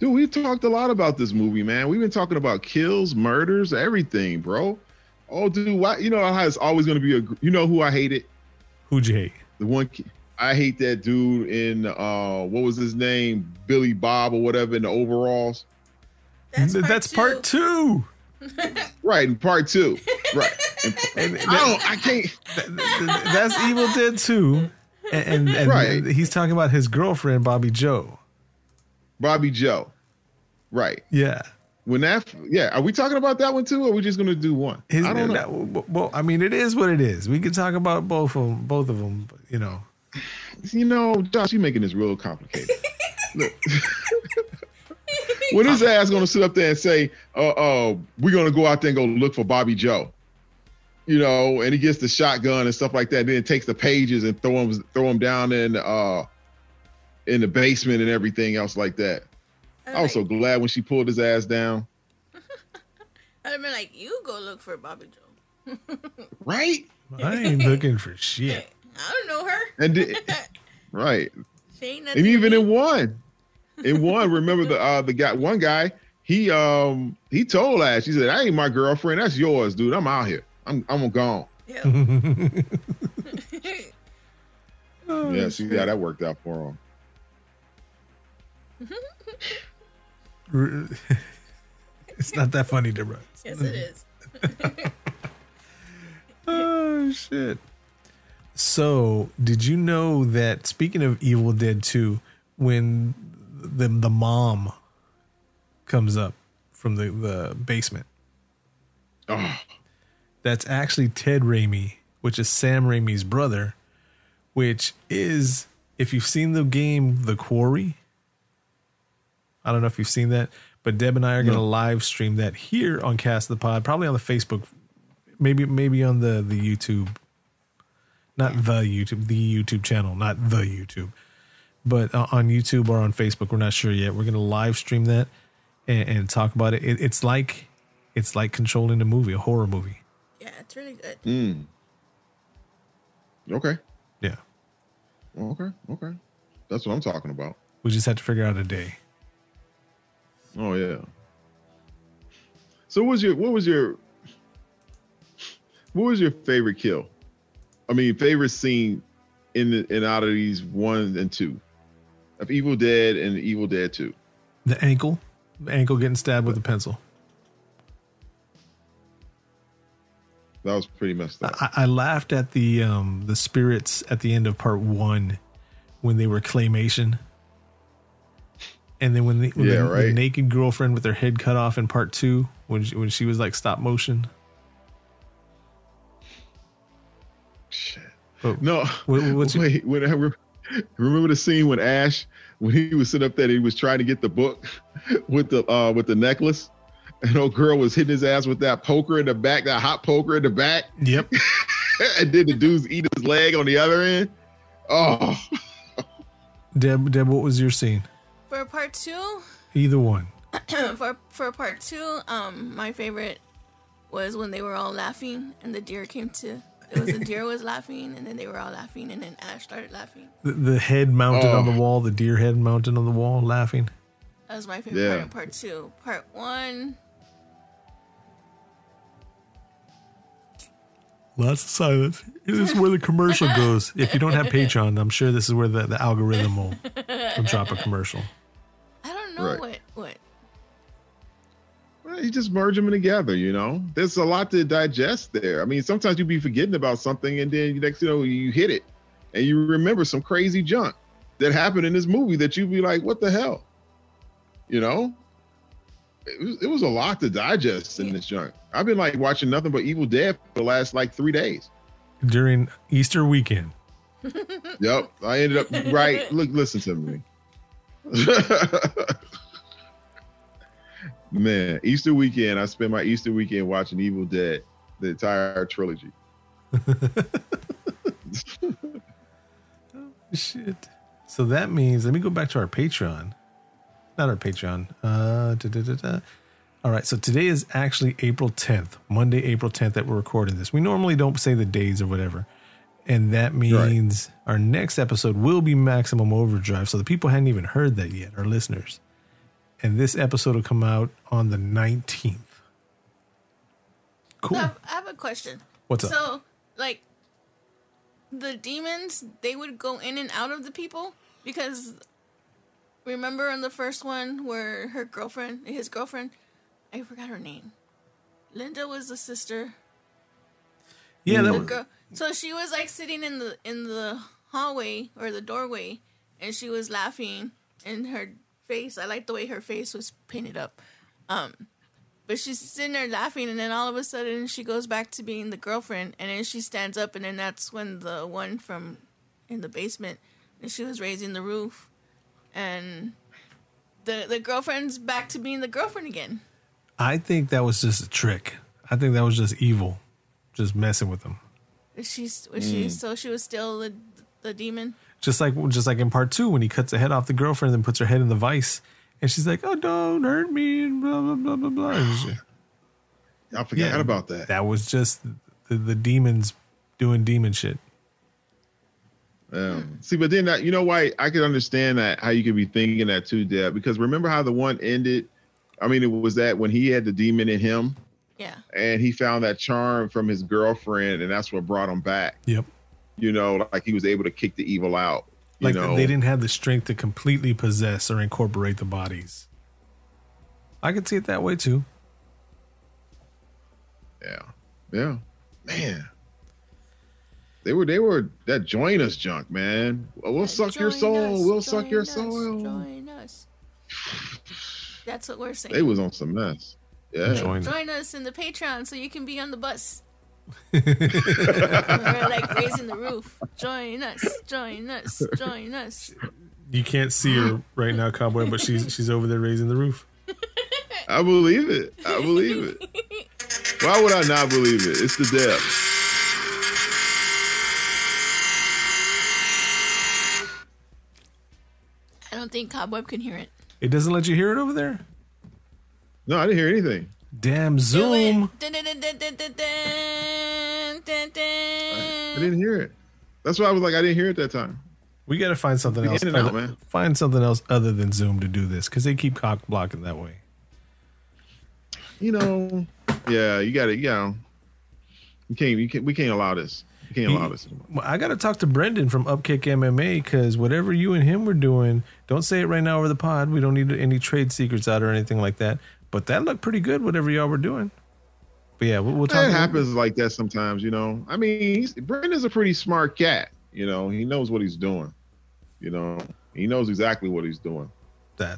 Dude, we talked a lot about this movie, man. We've been talking about kills, murders, everything, bro. Oh, dude, why? You know how it's always going to be a. You know who I hated? Who'd you hate? The one I hate, that dude in what was his name, Billy Bob or whatever, in the overalls. That's part two. Right, in part two. Right. I can't. That's Evil Dead 2, and right. He's talking about his girlfriend, Bobby Joe. Bobby Joe. Right. Yeah. Are we talking about that one too, or are we just gonna do one? I don't know. Well, I mean, it is what it is. We can talk about both of them, but, you know. You know, Josh, you're making this real complicated. Look, when his ass gonna sit up there and say, we're gonna go out there and go look for Bobby Joe," you know, and he gets the shotgun and stuff like that, and then takes the pages and throw them down in the basement and everything else like that. I was so glad when she pulled his ass down. I'd have been like, you go look for Bobby Joe. Right? I ain't looking for shit. I don't know her. Right. She ain't nothing. And even in one, remember the guy, he told ass, she said, I ain't my girlfriend. That's yours, dude. I'm out here. I'm gone. Yeah. Yeah, see how that worked out for him. It's not that funny, Deborah. Yes, it is. Oh, shit. So, did you know that, speaking of Evil Dead 2, when the mom comes up from the basement, that's actually Ted Raimi, which is Sam Raimi's brother, which is, if you've seen the game The Quarry, I don't know if you've seen that, but Deb and I are going to live stream that here on Cast of the Pod, probably on the Facebook, maybe on the YouTube, the YouTube channel, not the YouTube, but on YouTube or on Facebook. We're not sure yet. We're going to live stream that and talk about it. It's like controlling a movie, a horror movie. Yeah, it's really good. Mm. Okay. Yeah. Okay. That's what I'm talking about. We just have to figure out a day. Oh yeah. So what was your favorite kill? I mean, favorite scene in out of these 1 and 2 of Evil Dead and Evil Dead 2. The ankle getting stabbed with a pencil. That was pretty messed up. I laughed at the spirits at the end of part 1 when they were claymation. And then when the naked girlfriend with her head cut off in part 2, when she was like stop motion. Shit. But no. Remember the scene when Ash, when he was sitting up there, he was trying to get the book with the necklace, and old girl was hitting his ass with that poker in the back, that hot poker in the back. Yep. And then the dude's eating his leg on the other end. Oh. Deb, what was your scene? For part 2, either one. for part 2, my favorite was when they were all laughing and the deer came to. It was the deer was laughing, and then they were all laughing, and then Ash started laughing. The head mounted on the wall, the deer head mounted on the wall, laughing. That was my favorite part in part 2. Part 1. Lots of silence. This is where the commercial goes. If you don't have Patreon, I'm sure this is where the algorithm will drop a commercial. Well, you just merge them together, you know. There's a lot to digest there. I mean, sometimes you be forgetting about something, and then next, you know, you hit it. and you remember some crazy junk that happened in this movie that you'd be like, what the hell? You know? It was a lot to digest in this junk. I've been like watching nothing but Evil Dead for the last like 3 days. During Easter weekend. Yep. I ended up right. Look, listen to me. Man, Easter weekend, I spent my Easter weekend watching Evil Dead, the entire trilogy. Oh, shit. So that means, let me go back to our Patreon. Not our Patreon. All right, so today is actually April 10th, Monday, April 10th that we're recording this. We normally don't say the days or whatever. And that means Our next episode will be Maximum Overdrive. So the people hadn't even heard that yet, our listeners. And this episode will come out on the 19th. Cool. I have a question. What's up? So, like, the demons, they would go in and out of the people? Because remember in the first one where his girlfriend, I forgot her name. Linda was the sister. Yeah, that was... Girl. So she was like sitting in the hallway or the doorway, and she was laughing in her face. I like the way her face was painted up. But she's sitting there laughing, and then all of a sudden she goes back to being the girlfriend, and then she stands up, and then that's when the one from in the basement, and she was raising the roof, and the girlfriend's back to being the girlfriend again. I think that was just a trick. I think that was just evil, just messing with them. So she was still the demon. Just like in part 2 when he cuts the head off the girlfriend and puts her head in the vice, and she's like, "Oh, don't hurt me," and blah blah blah blah blah. I forgot about that. That was just the demons doing demon shit. See, but then you know why I could understand that, how you could be thinking that too, Deb, because remember how the one ended? I mean, it was that when he had the demon in him. Yeah. And he found that charm from his girlfriend, and that's what brought him back. Yep. You know, like he was able to kick the evil out. You like know? They didn't have the strength to completely possess or incorporate the bodies. I could see it that way too. Yeah. Yeah. Man. They were that join us junk, man. We'll suck your soul. We'll suck your soul. Join us. That's what we're saying. They was on some mess. Yeah. Join us in the Patreon so you can be on the bus. We're like raising the roof. Join us, join us, join us. You can't see her right now, Cobweb, but she's over there raising the roof. I believe it. I believe it. Why would I not believe it? It's the Deb. I don't think Cobweb can hear it. It doesn't let you hear it over there? No, I didn't hear anything. Damn Zoom. I didn't hear it. That's why I was like, I didn't hear it that time. We got to find something else. Find something else other than Zoom to do this, because they keep cock blocking that way. You know, yeah, you got to. We can't allow this. We can't allow this anymore. I got to talk to Brendan from Upkick MMA, because whatever you and him were doing, don't say it right now over the pod. We don't need any trade secrets out or anything like that. But that looked pretty good, whatever y'all were doing. But yeah, we'll talk. It happens like that sometimes, you know. I mean, Brendan's a pretty smart cat. You know, he knows what he's doing. You know, he knows exactly what he's doing.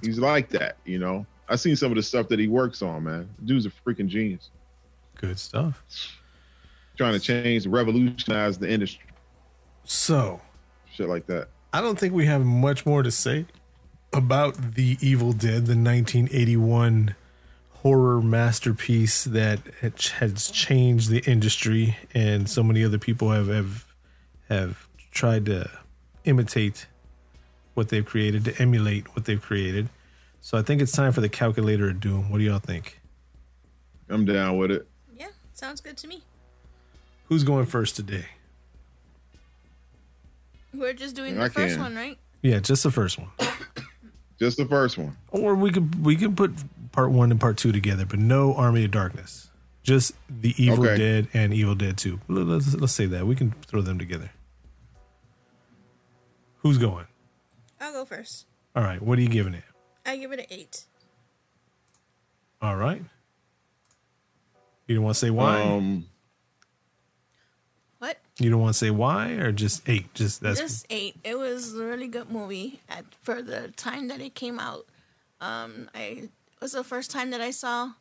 He's like that, you know. I've seen some of the stuff that he works on, man. The dude's a freaking genius. Good stuff. Trying to change, revolutionize the industry. So. Shit like that. I don't think we have much more to say about The Evil Dead, the 1981 horror masterpiece that has changed the industry, and so many other people have tried to imitate what they've created, to emulate what they've created. So I think it's time for the calculator of doom. What do y'all think? I'm down with it. Yeah, sounds good to me. Who's going first today? We're just doing the first one, right? Yeah, just the first one. Just the first one. Or we could put part 1 and part 2 together, but no Army of Darkness. Just the Evil Dead and Evil Dead 2. Let's say that. We can throw them together. Who's going? I'll go first. All right. What are you giving it? I give it an 8. All right. You didn't want to say why? What? You don't want to say why, or just eight? Just eight. It was a really good movie for the time that it came out. It was the first time that I saw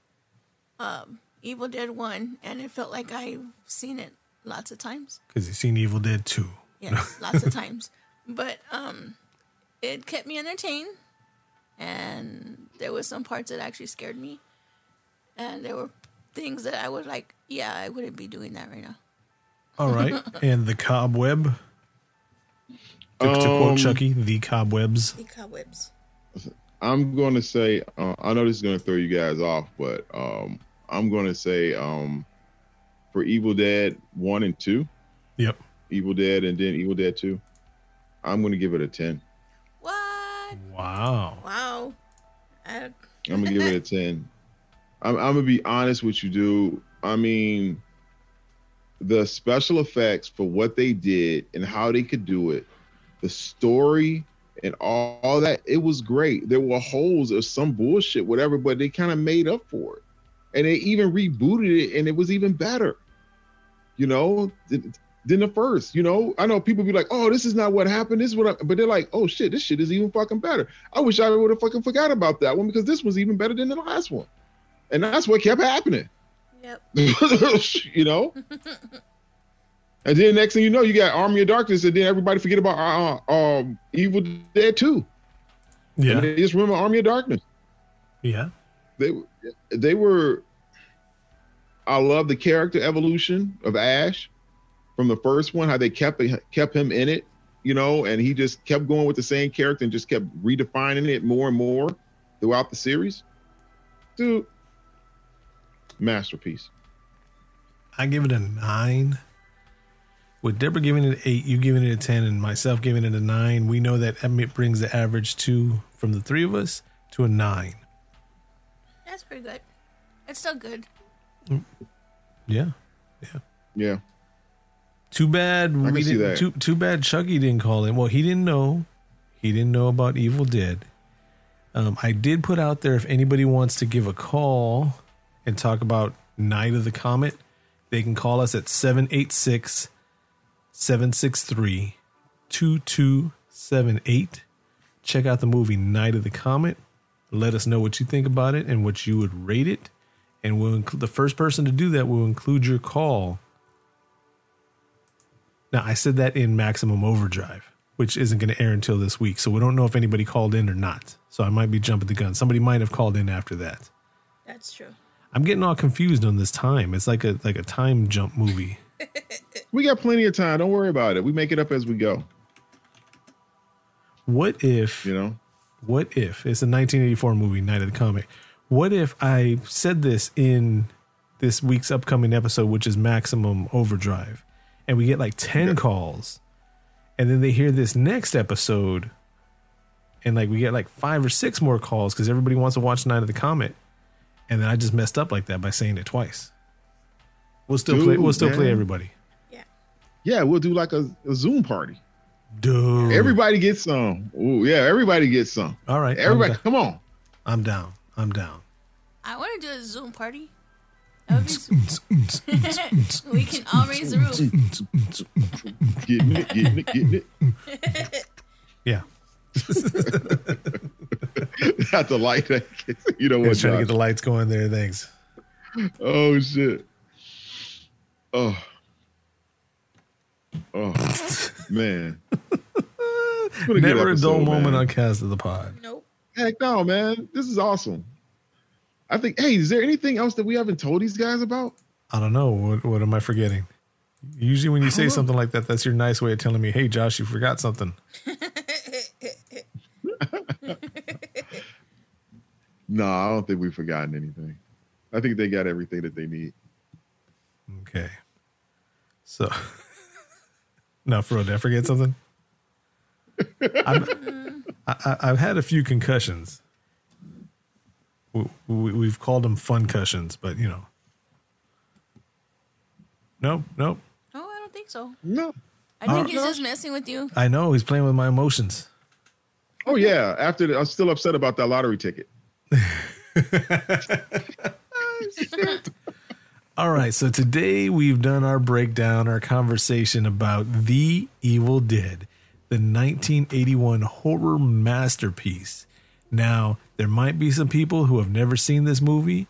Evil Dead 1, and it felt like I've seen it lots of times. Because you've seen Evil Dead 2. Yes, lots of times. But it kept me entertained, and there were some parts that actually scared me. And there were things that I was like, yeah, I wouldn't be doing that right now. All right. And the Cobweb? To quote Chucky, the Cobwebs. The Cobwebs. I'm going to say, I know this is going to throw you guys off, but I'm going to say for Evil Dead 1 and 2. Yep. Evil Dead and then Evil Dead 2. I'm going to give it a 10. What? Wow. Wow. I'm going to give it a 10. I'm going to be honest with you, dude. I mean, the special effects for what they did and how they could do it, the story and all that, it was great. There were holes or some bullshit, whatever, but they kind of made up for it. And they even rebooted it, and it was even better, you know, than the first, you know. I know people be like, oh, this is not what happened. This is what I... But they're like, oh, shit, this shit is even fucking better. I wish I would have fucking forgot about that one because this was even better than the last one. And that's what kept happening. Yep. You know? And then next thing you know, you got Army of Darkness, and then everybody forget about Evil Dead 2. Yeah. And they just remember Army of Darkness. Yeah. They were I love the character evolution of Ash from the first one, how they kept him in it, you know, and he just kept going with the same character and just kept redefining it more and more throughout the series. Dude, masterpiece. I give it a 9. With Deborah giving it an 8, you giving it a 10, and myself giving it a 9, we know that it brings the average from the three of us to a 9. That's pretty good. It's still good. Yeah. Yeah. Yeah. Too bad we didn't. Too bad Chucky didn't call in. Well, he didn't know. He didn't know about Evil Dead. I did put out there if anybody wants to give a call and talk about Night of the Comet, they can call us at 786-763-2278. Check out the movie Night of the Comet. Let us know what you think about it and what you would rate it. And we'll the first person to do that will include your call. Now, I said that in Maximum Overdrive, which isn't going to air until this week. So we don't know if anybody called in or not. So I might be jumping the gun. Somebody might have called in after that. That's true. I'm getting all confused on this time. It's like a time jump movie. We got plenty of time. Don't worry about it. We make it up as we go. What if, you know, it's a 1984 movie, Night of the Comet. What if I said this in this week's upcoming episode, which is Maximum Overdrive, and we get like 10 calls, and then they hear this next episode, and like we get like 5 or 6 more calls because everybody wants to watch Night of the Comet. And then I just messed up like that by saying it twice. We'll still play everybody. Yeah. Yeah, we'll do like a Zoom party. Dude. Everybody gets some. Ooh, yeah, everybody gets some. All right. Everybody, come on. I'm down. I'm down. I want to do a Zoom party. We can all raise the roof. Getting it. Yeah. Not the light. You know what? Trying to get the lights going there. Thanks. Oh shit. Oh man. Never a dull moment on Cast of the Pod. Nope. Heck no, man. This is awesome. I think. Hey, is there anything else that we haven't told these guys about? I don't know. What am I forgetting? Usually, when you say something like that, that's your nice way of telling me, "Hey, Josh, you forgot something." No, I don't think we've forgotten anything. I think they got everything that they need. Okay. So, no, for real, did I forget something? I've had a few concussions. We've called them fun cushions, but you know. Nope. No, I don't think so. No. I think he's just messing with you. I know. He's playing with my emotions. Oh, yeah. I was still upset about that lottery ticket. All right, so today we've done our breakdown, our conversation about The Evil Dead, the 1981 horror masterpiece. Now, there might be some people who have never seen this movie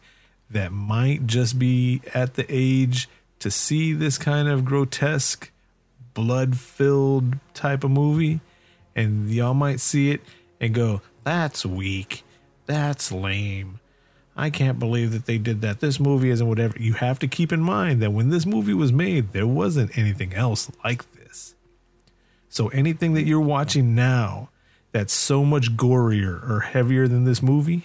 that might just be at the age to see this kind of grotesque, blood-filled type of movie, and y'all might see it and go, that's weak, that's lame. I can't believe that they did that. This movie isn't whatever. You have to keep in mind that when this movie was made, there wasn't anything else like this. So anything that you're watching now that's so much gorier or heavier than this movie,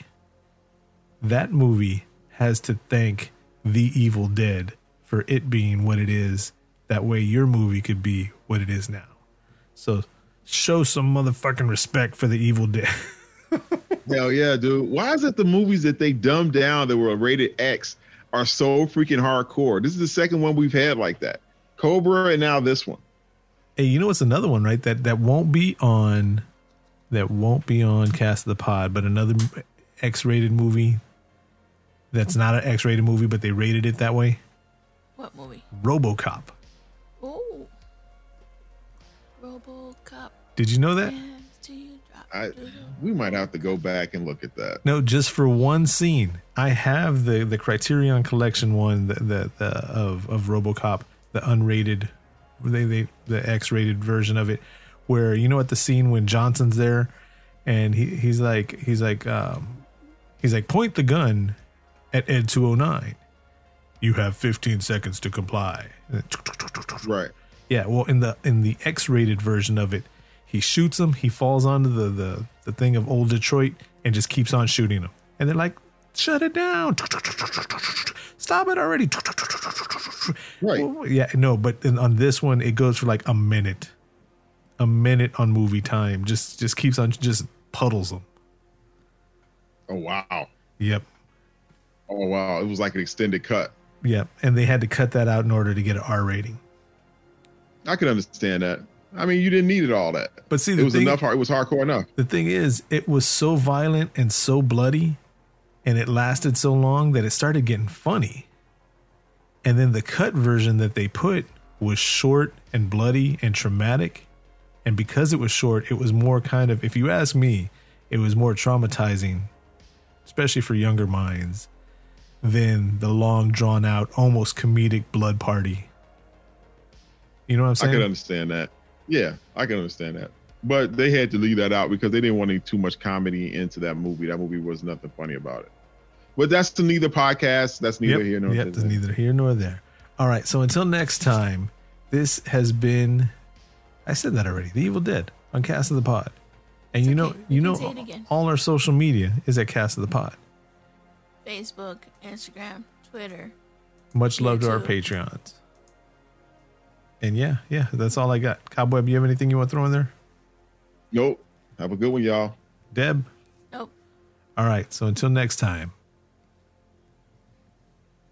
that movie has to thank The Evil Dead for it being what it is. That way your movie could be what it is now. So show some motherfucking respect for The Evil Dead. Hell yeah, dude. Why is it the movies that they dumbed down that were rated X are so freaking hardcore? This is the second one we've had like that. Cobra and now this one. Hey, you know what's another one, right? That won't be on Cast of the Pod, but another X-rated movie that's not an X-rated movie, but they rated it that way. What movie? RoboCop. Oh. RoboCop. Did you know that? Yeah. We might have to go back and look at that. No, just for one scene. I have the Criterion Collection one, of RoboCop, the unrated, the X-rated version of it, where you know at the scene when Johnson's there, and he's like point the gun at Ed 209. You have 15 seconds to comply. Right. Yeah. Well, in the X-rated version of it. He shoots him. He falls onto the thing of old Detroit and just keeps on shooting him. And they're like, shut it down. Stop it already. Right. Well, yeah, no, but on this one, it goes for like a minute on movie time. Just keeps on, just puddles him. Oh, wow. Yep. Oh, wow. It was like an extended cut. Yep. And they had to cut that out in order to get an R rating. I could understand that. I mean, you didn't need it all that. But see, it was hardcore enough. The thing is, it was so violent and so bloody, and it lasted so long that it started getting funny. And then the cut version that they put was short and bloody and traumatic. And because it was short, it was more kind of, if you ask me, it was more traumatizing, especially for younger minds, than the long, drawn out, almost comedic blood party. You know what I'm saying? I could understand that. Yeah, I can understand that. But they had to leave that out because they didn't want any too much comedy into that movie. That movie was nothing funny about it. But that's neither podcast. That's neither here nor there. Yep, that's neither here nor there. All right, so until next time, this has been, I said that already, The Evil Dead on Cast of the Pod. And it's you know, all our social media is at Cast of the Pod. Facebook, Instagram, Twitter. Much love to our Patreons. And yeah, that's all I got. Cobweb, you have anything you want to throw in there? Nope. Have a good one, y'all. Deb? Nope. All right, so until next time.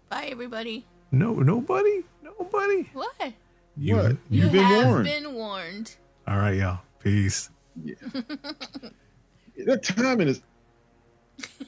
Bye, everybody. No, nobody? Nobody? What? You've been warned. All right, y'all. Peace. Yeah. That timing is...